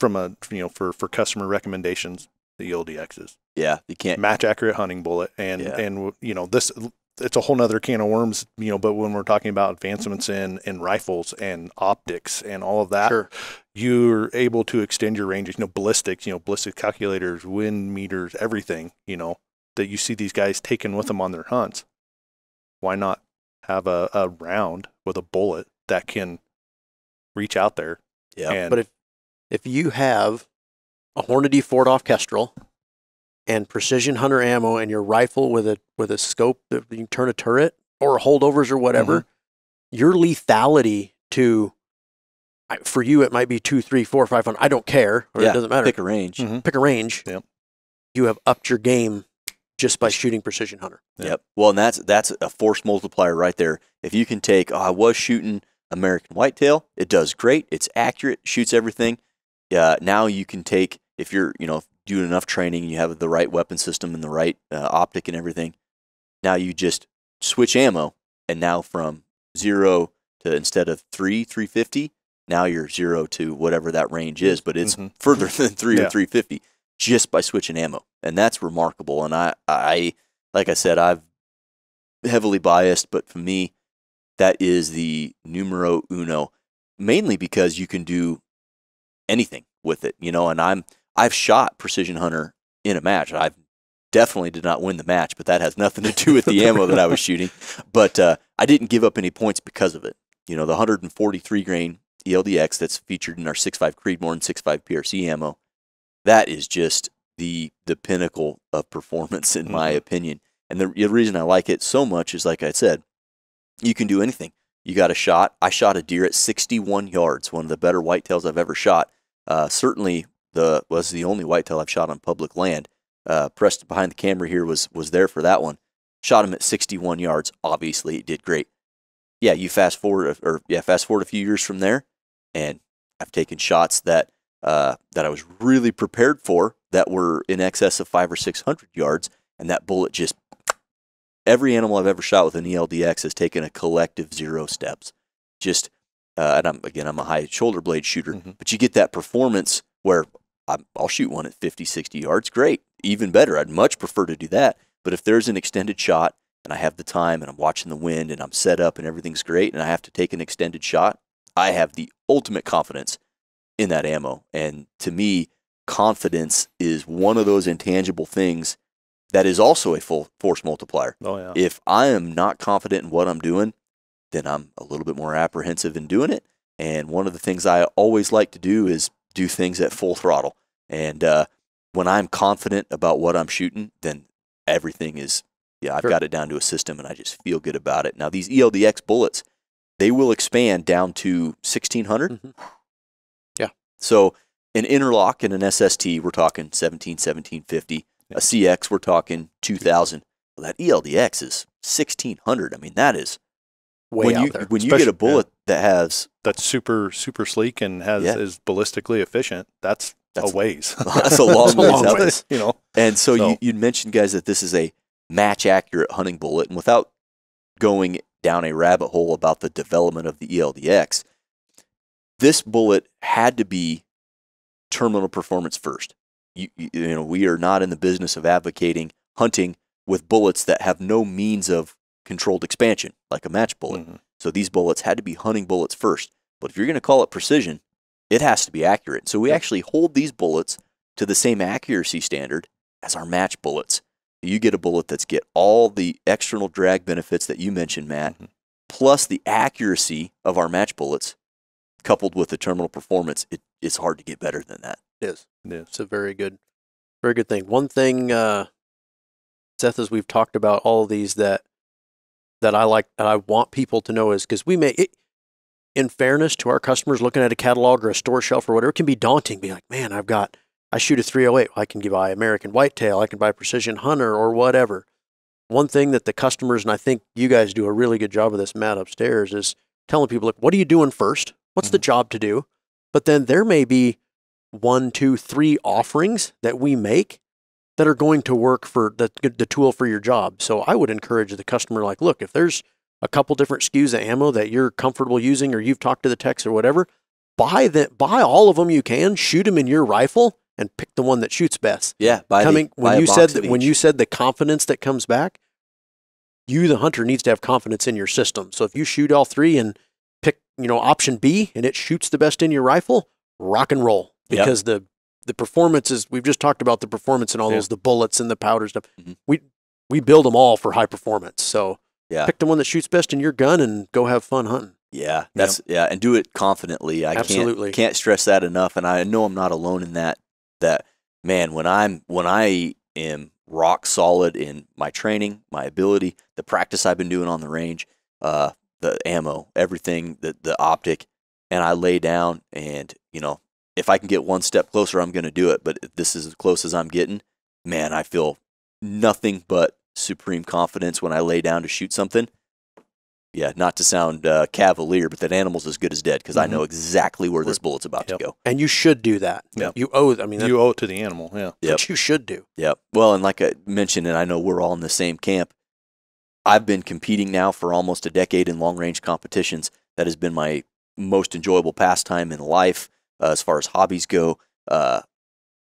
for customer recommendations, the ELD-Xs. Yeah, you can't match accurate hunting bullet, and yeah. and you know this, it's a whole nother can of worms, you know. But when we're talking about advancements in rifles and optics and all of that, sure. you're able to extend your ranges. You know, ballistics, you know, ballistic calculators, wind meters, everything. You know that you see these guys taking with them on their hunts. Why not have a round with a bullet that can reach out there? Yeah, but if you have a Hornady Fordoff Kestrel and Precision Hunter ammo and your rifle with a scope that you can turn a turret or holdovers or whatever, mm-hmm. your lethality to, for you, it might be 2, 3, 4, 5, 1, I don't care. Or yeah, it doesn't matter. Pick a range. Mm-hmm. Pick a range. Yep. You have upped your game just by shooting Precision Hunter. Yep. Yep. Well, and that's a force multiplier right there. If you can take, I was shooting American Whitetail. It does great. It's accurate. Shoots everything. Now you can take, if you're, you know, doing enough training, you have the right weapon system and the right optic and everything. Now you just switch ammo, and now from 0 to instead of 350, now you're 0 to whatever that range is, but it's further than 3 or 350 just by switching ammo. And that's remarkable. And I like I said, I've heavily biased, but for me, that is the numero uno, mainly because you can do anything with it, you know, and I've shot Precision Hunter in a match. I've definitely did not win the match, but that has nothing to do with the ammo that I was shooting. But I didn't give up any points because of it. You know, the 143 grain ELD-X that's featured in our 6.5 Creedmoor and 6.5 PRC ammo, that is just the pinnacle of performance in my opinion. And the reason I like it so much is, like I said, you can do anything. You got a shot. I shot a deer at 61 yards, one of the better whitetails I've ever shot. Certainly was the only whitetail I've shot on public land. Preston behind the camera here was there for that one. Shot him at 61 yards. Obviously, it did great. Yeah, you fast forward a few years from there, and I've taken shots that that I was really prepared for that were in excess of 500 or 600 yards, and that bullet just. Every animal I've ever shot with an ELD-X has taken a collective 0 steps. Just, and I'm a high shoulder blade shooter, but you get that performance where I'll shoot one at 50, 60 yards. Great, even better. I'd much prefer to do that. But if there's an extended shot and I have the time and I'm watching the wind and I'm set up and everything's great and I have to take an extended shot, I have the ultimate confidence in that ammo. And to me, confidence is one of those intangible things that is also a full force multiplier. Oh, yeah. If I am not confident in what I'm doing, then I'm a little bit more apprehensive in doing it. And one of the things I always like to do is do things at full throttle. And when I'm confident about what I'm shooting, then everything is, yeah, I've got it down to a system and I just feel good about it. Now, these ELD-X bullets, they will expand down to 1,600. Yeah. So an interlock and an SST, we're talking 1,700, 1,750. A CX, we're talking 2,000. Well, that ELD-X is 1,600. I mean, that is way out there. When you get a bullet that has that's super sleek and has is ballistically efficient, that's a ways. That's a long ways, you know. And so you mentioned, guys, that this is a match accurate hunting bullet, and without going down a rabbit hole about the development of the ELD-X, this bullet had to be terminal performance first. You know, we are not in the business of advocating hunting with bullets that have no means of controlled expansion, like a match bullet. So these bullets had to be hunting bullets first. But if you're going to call it precision, it has to be accurate. So we actually hold these bullets to the same accuracy standard as our match bullets. You get a bullet that's get all the external drag benefits that you mentioned, Matt, plus the accuracy of our match bullets, coupled with the terminal performance. It's hard to get better than that. It is. It's a very good thing. One thing, Seth, as we've talked about all of these that I like, that I want people to know is because in fairness to our customers, looking at a catalog or a store shelf or whatever, it can be daunting. Be like, man, I shoot a 308. Well, I can buy American Whitetail. I can buy Precision Hunter or whatever. One thing that the customers, and I think you guys do a really good job of this, Matt, upstairs, is telling people, look, what are you doing first? What's the job to do? But then there may be 1, 2, 3 offerings that we make that are going to work for the tool for your job. So I would encourage the customer, like, look, if there's a couple different SKUs of ammo that you're comfortable using, or you've talked to the techs or whatever, buy all of them you can, shoot them in your rifle, and pick the one that shoots best. Yeah. When you said the confidence that comes back, you, the hunter, needs to have confidence in your system. So if you shoot all 3 and pick, you know, option B, and it shoots the best in your rifle, rock and roll. Because the performance is, we've just talked about the performance and all those, the bullets and the powder stuff. We build them all for high performance. So pick the one that shoots best in your gun and go have fun hunting. Yeah, and do it confidently. I can't stress that enough. And I know I'm not alone in that. That, man, when I am rock solid in my training, my ability, the practice I've been doing on the range, the ammo, everything, the optic, and I lay down and, you know, if I can get 1 step closer, I'm going to do it. But if this is as close as I'm getting, man, I feel nothing but supreme confidence when I lay down to shoot something. Yeah, not to sound cavalier, but that animal's as good as dead, because I know exactly where this bullet's about to go. And you should do that. You owe. I mean, you owe it to the animal. Yeah, which you should do. Yeah. Well, and like I mentioned, and I know we're all in the same camp. I've been competing now for almost a decade in long range competitions. That has been my most enjoyable pastime in life as far as hobbies go.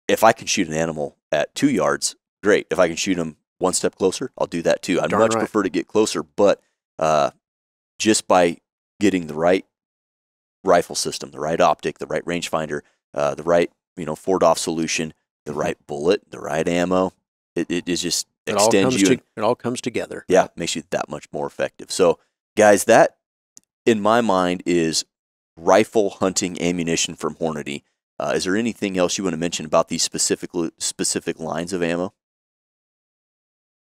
If I can shoot an animal at 2 yards, great. If I can shoot them one step closer, I'll do that too. I much prefer to get closer, but just by getting the right rifle system, the right optic, the right rangefinder, the right Fordoff solution, the right bullet, the right ammo, it is just extends you. It all comes together. Yeah, makes you that much more effective. So, guys, that in my mind is rifle hunting ammunition from Hornady. Is there anything else you want to mention about these specific lines of ammo?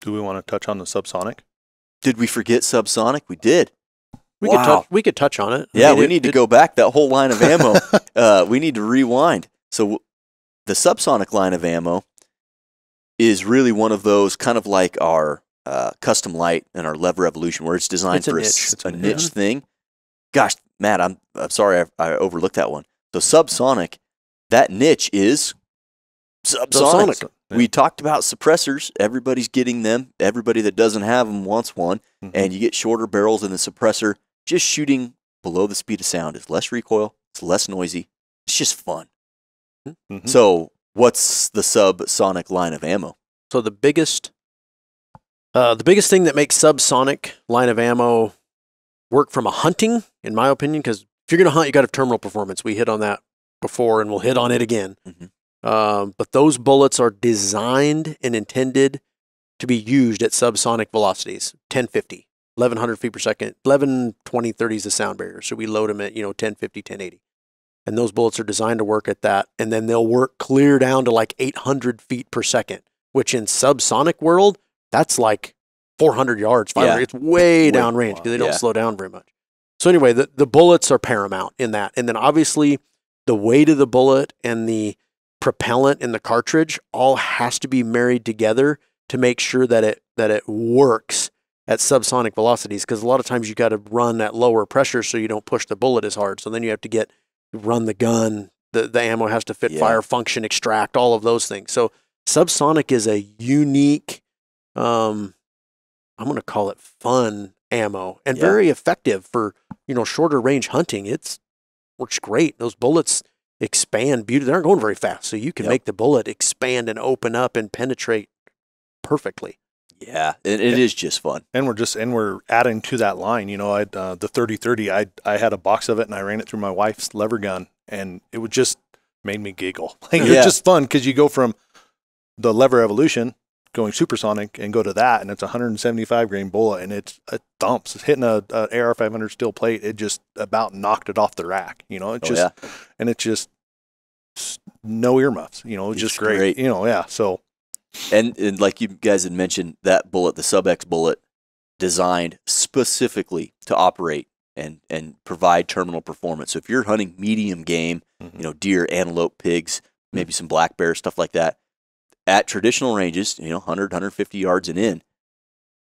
Do we want to touch on the subsonic? Did we forget subsonic? We did. We could touch on it. Yeah, I mean, we need to go back that whole line of ammo. We need to rewind. So the subsonic line of ammo is really one of those, kind of like our custom light and our LeverEvolution, where it's designed for a niche thing. Gosh, Matt, I'm sorry I overlooked that one. So subsonic, that niche is subsonic. Yeah. We talked about suppressors. Everybody's getting them. Everybody that doesn't have them wants one. Mm-hmm. And you get shorter barrels in the suppressor. Just shooting below the speed of sound is less recoil. It's less noisy. It's just fun. Mm-hmm. So what's the subsonic line of ammo? So the biggest thing that makes subsonic line of ammo work from a hunting, in my opinion, because if you're going to hunt, you got to have terminal performance. We hit on that before, and we'll hit on it again. Mm-hmm. But those bullets are designed and intended to be used at subsonic velocities, 1050, 1100 feet per second, 1120, 30 is the sound barrier. So we load them at, 1050, 1080. And those bullets are designed to work at that. And then they'll work clear down to like 800 feet per second, which in subsonic world, that's like 400 yards, 500. Yeah. It's way downrange because they don't slow down very much. So anyway, the bullets are paramount in that. And then obviously the weight of the bullet and the propellant in the cartridge all has to be married together to make sure that it works at subsonic velocities, because a lot of times you got to run at lower pressure so you don't push the bullet as hard. So then you have to run the gun, the ammo has to fit fire, function, extract, all of those things. So subsonic is a unique, I'm going to call it fun ammo, and very effective for shorter range hunting. It works great. Those bullets expand beauty. They aren't going very fast, so you can make the bullet expand and open up and penetrate perfectly. Yeah, it is just fun. And we're adding to that line. The 30-30. I had a box of it and I ran it through my wife's lever gun, and it would just made me giggle. It was just fun because you go from the LeverEvolution going supersonic and go to that, and it's a 175 grain bullet, and it thumps. It's hitting a AR-500 steel plate. It just about knocked it off the rack. And it's just no earmuffs. It's just great. So. And like you guys had mentioned, that bullet, the Sub-X bullet, designed specifically to operate and provide terminal performance. So if you're hunting medium game, deer, antelope, pigs, maybe some black bear, stuff like that, at traditional ranges, 100, 150 yards and in,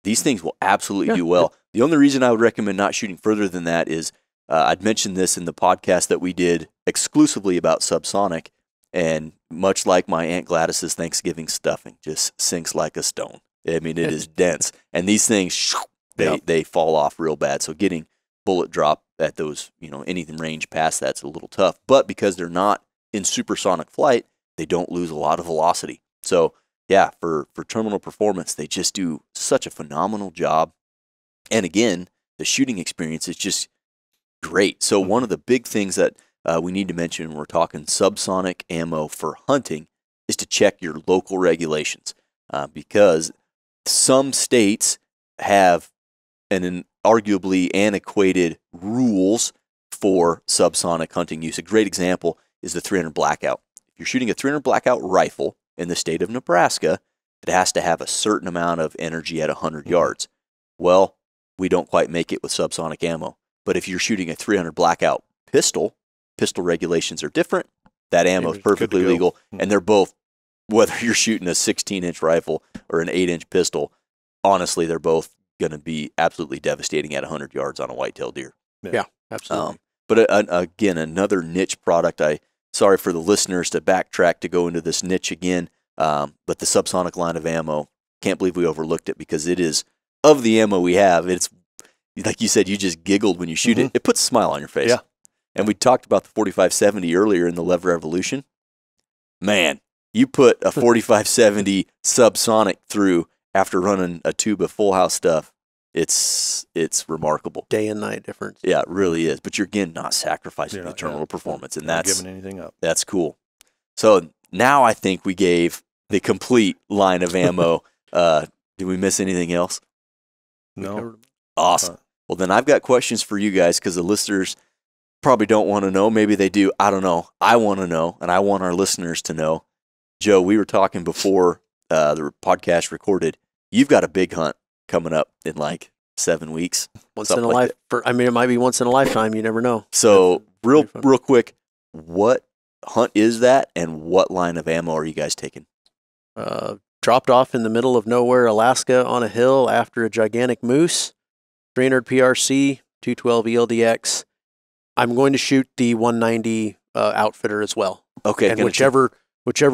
these things will absolutely do well. The only reason I would recommend not shooting further than that is I'd mentioned this in the podcast that we did exclusively about subsonic, and much like my Aunt Gladys's Thanksgiving stuffing, just sinks like a stone. I mean, it is dense. And these things, they fall off real bad. So getting bullet drop at those, anything range past that's a little tough. But because they're not in supersonic flight, they don't lose a lot of velocity. So, yeah, for terminal performance, they just do such a phenomenal job. And again, the shooting experience is just great. So one of the big things that we need to mention when we're talking subsonic ammo for hunting is to check your local regulations, because some states have an arguably antiquated rules for subsonic hunting use. A great example is the 300 blackout. If you're shooting a 300 blackout rifle in the state of Nebraska, it has to have a certain amount of energy at 100 yards. Well, we don't quite make it with subsonic ammo. But if you're shooting a 300 blackout pistol, pistol regulations are different. That ammo is perfectly legal, and they're both, whether you're shooting a 16-inch rifle or an 8-inch pistol, honestly, they're both going to be absolutely devastating at 100 yards on a whitetail deer. Yeah, absolutely. But again, another niche product. Sorry for the listeners to backtrack to go into this niche again, but the subsonic line of ammo, can't believe we overlooked it, because it is, of the ammo we have, it's like you said, you just giggled when you shoot it. It puts a smile on your face. Yeah. And we talked about the 4570 earlier in the LeverEvolution. Man, you put a 4570 subsonic through after running a tube of full house stuff, it's remarkable. Day and night difference. Yeah, it really is. But you're again not sacrificing the terminal performance, and that's giving anything up. That's cool. So now I think we gave the complete line of ammo. Did we miss anything else? No. Awesome. Well, then I've got questions for you guys because the listeners probably don't want to know. Maybe they do. I don't know. I want to know, and I want our listeners to know. Joe, we were talking before the podcast recorded. You've got a big hunt coming up in like 7 weeks. Once in a life. I mean, it might be once in a lifetime. You never know. So real quick, what hunt is that, and what line of ammo are you guys taking? Dropped off in the middle of nowhere, Alaska, on a hill after a gigantic moose. 300 PRC, 212 ELD-X. I'm going to shoot the 190 outfitter as well. Okay, and whichever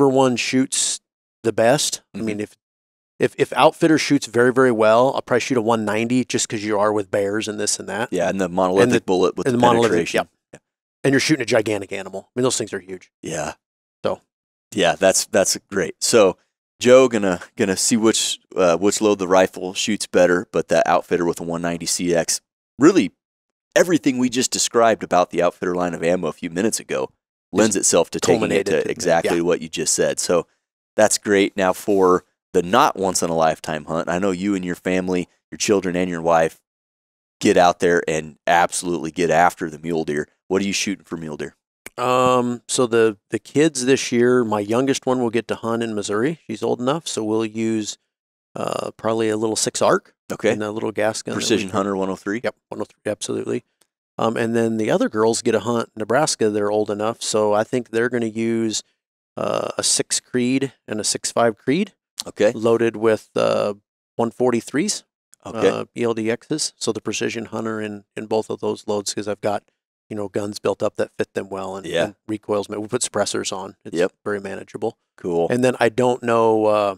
one shoots the best. I mean, if outfitter shoots very, very well, I'll probably shoot a 190 just because you are with bears and this and that. Yeah, and the monolithic bullet with the penetration. Yeah. And you're shooting a gigantic animal. I mean, those things are huge. Yeah. So. Yeah, that's great. So Joe gonna see which load the rifle shoots better, but that outfitter with a 190 CX, really everything we just described about the outfitter line of ammo a few minutes ago lends itself to taking it to exactly what you just said. So that's great. Now for the not once in a lifetime hunt, I know you and your family, your children and your wife, get out there and absolutely get after the mule deer. What are you shooting for mule deer? So the kids this year, my youngest one will get to hunt in Missouri. She's old enough, so we'll use probably a little 6 ARC. Okay. And a little gas gun. Precision Hunter 103? Yep, 103, absolutely. And then the other girls get a hunt in Nebraska. They're old enough, so I think they're going to use a 6 Creed and a 6.5 Creed. Okay. Loaded with 143s, okay. ELD-Xs. So the Precision Hunter in both of those loads, because I've got, you know, guns built up that fit them well, and recoils. We put suppressors on. It's very manageable. Cool. And then I don't know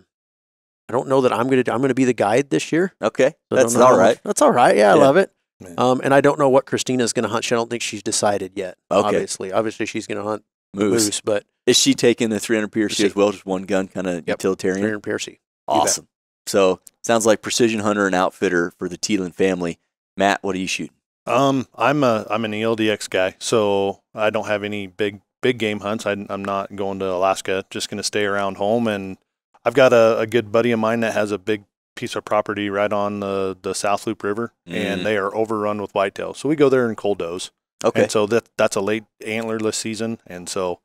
that I'm going to be the guide this year. Okay. So that's all right. That's all right. Yeah, I love it. And I don't know what Christina's going to hunt. I don't think she's decided yet. Okay. Obviously she's going to hunt moose, but is she taking the 300 PRC as well? Just one gun kind of utilitarian? 300 PRC. Awesome. So sounds like Precision Hunter and outfitter for the Thielen family. Matt, what are you shooting? I'm an ELD-X guy, so I don't have any big game hunts. I'm not going to Alaska. Just going to stay around home, and I've got a good buddy of mine that has a big piece of property right on the South Loop River, and they are overrun with whitetail. So we go there and cold doze. Okay. And so that's a late antlerless season, and so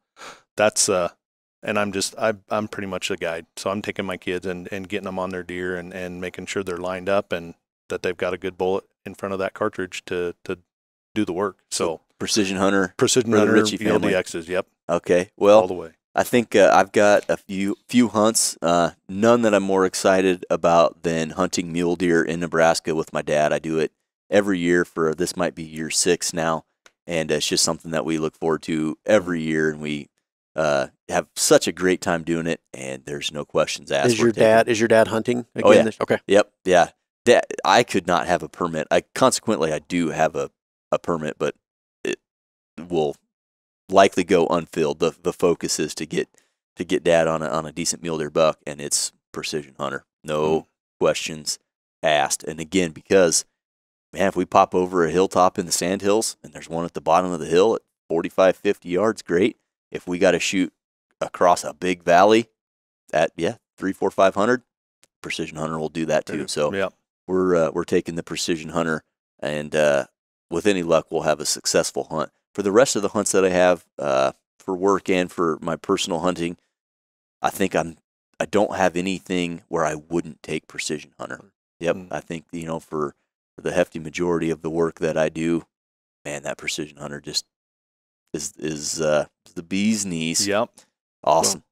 that's and I'm pretty much the guide. So I'm taking my kids and getting them on their deer and making sure they're lined up and that they've got a good bullet in front of that cartridge to do the work. So Precision Hunter, Ritchie family. ELD-Xs, yep. Okay. Well, all the way. I think I've got a few hunts, none that I'm more excited about than hunting mule deer in Nebraska with my dad. I do it every year for, this might be year 6 now, and it's just something that we look forward to every year, and we have such a great time doing it, and there's no questions asked. Is your dad hunting again? Oh, yeah. Okay. Yep, yeah. Dad, I could not have a permit. Consequently, I do have a permit, but it will likely go unfilled. The focus is to get Dad on a decent mule deer buck, and it's Precision Hunter. No questions asked. And again, because, man, if we pop over a hilltop in the sand hills and there's one at the bottom of the hill at 45, 50 yards, great. If we got to shoot across a big valley at, 300, 400, 500, Precision Hunter will do that too. So we're taking the Precision Hunter, and with any luck, we'll have a successful hunt. For the rest of the hunts that I have for work and for my personal hunting, I think I don't have anything where I wouldn't take Precision Hunter. Yep, I think for the hefty majority of the work that I do, man, that Precision Hunter just is the bee's knees. Yep, awesome.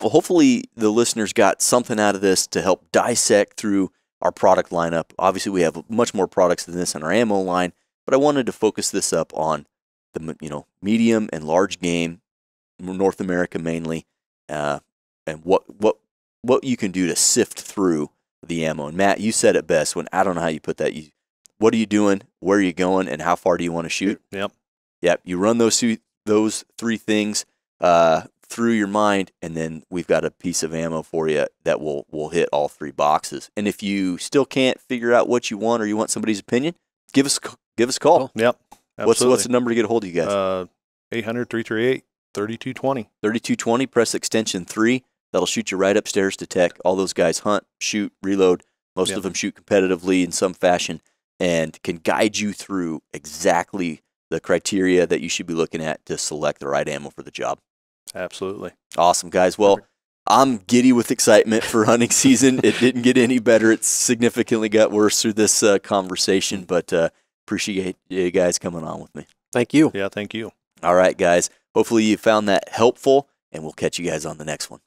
Well, hopefully the listeners got something out of this to help dissect through our product lineup. Obviously, we have much more products than this in our ammo line, but I wanted to focus this up on the medium and large game, North America mainly, and what you can do to sift through the ammo. And Matt, you said it best when, I don't know how you put that, what are you doing, where are you going, and how far do you want to shoot? Yep. Yep. You run those three things through your mind, and then we've got a piece of ammo for you that will hit all three boxes. And if you still can't figure out what you want or you want somebody's opinion, give us a call. Yep. Absolutely. What's the number to get a hold of you guys? 800-338-3220. 3220, press extension 3. That'll shoot you right upstairs to tech. All those guys hunt, shoot, reload. Most of them shoot competitively in some fashion and can guide you through exactly the criteria that you should be looking at to select the right ammo for the job. Absolutely. Awesome, guys. Well, I'm giddy with excitement for hunting season. It didn't get any better. It significantly got worse through this conversation, but appreciate you guys coming on with me. Thank you. Yeah, thank you. All right, guys. Hopefully you found that helpful, and we'll catch you guys on the next one.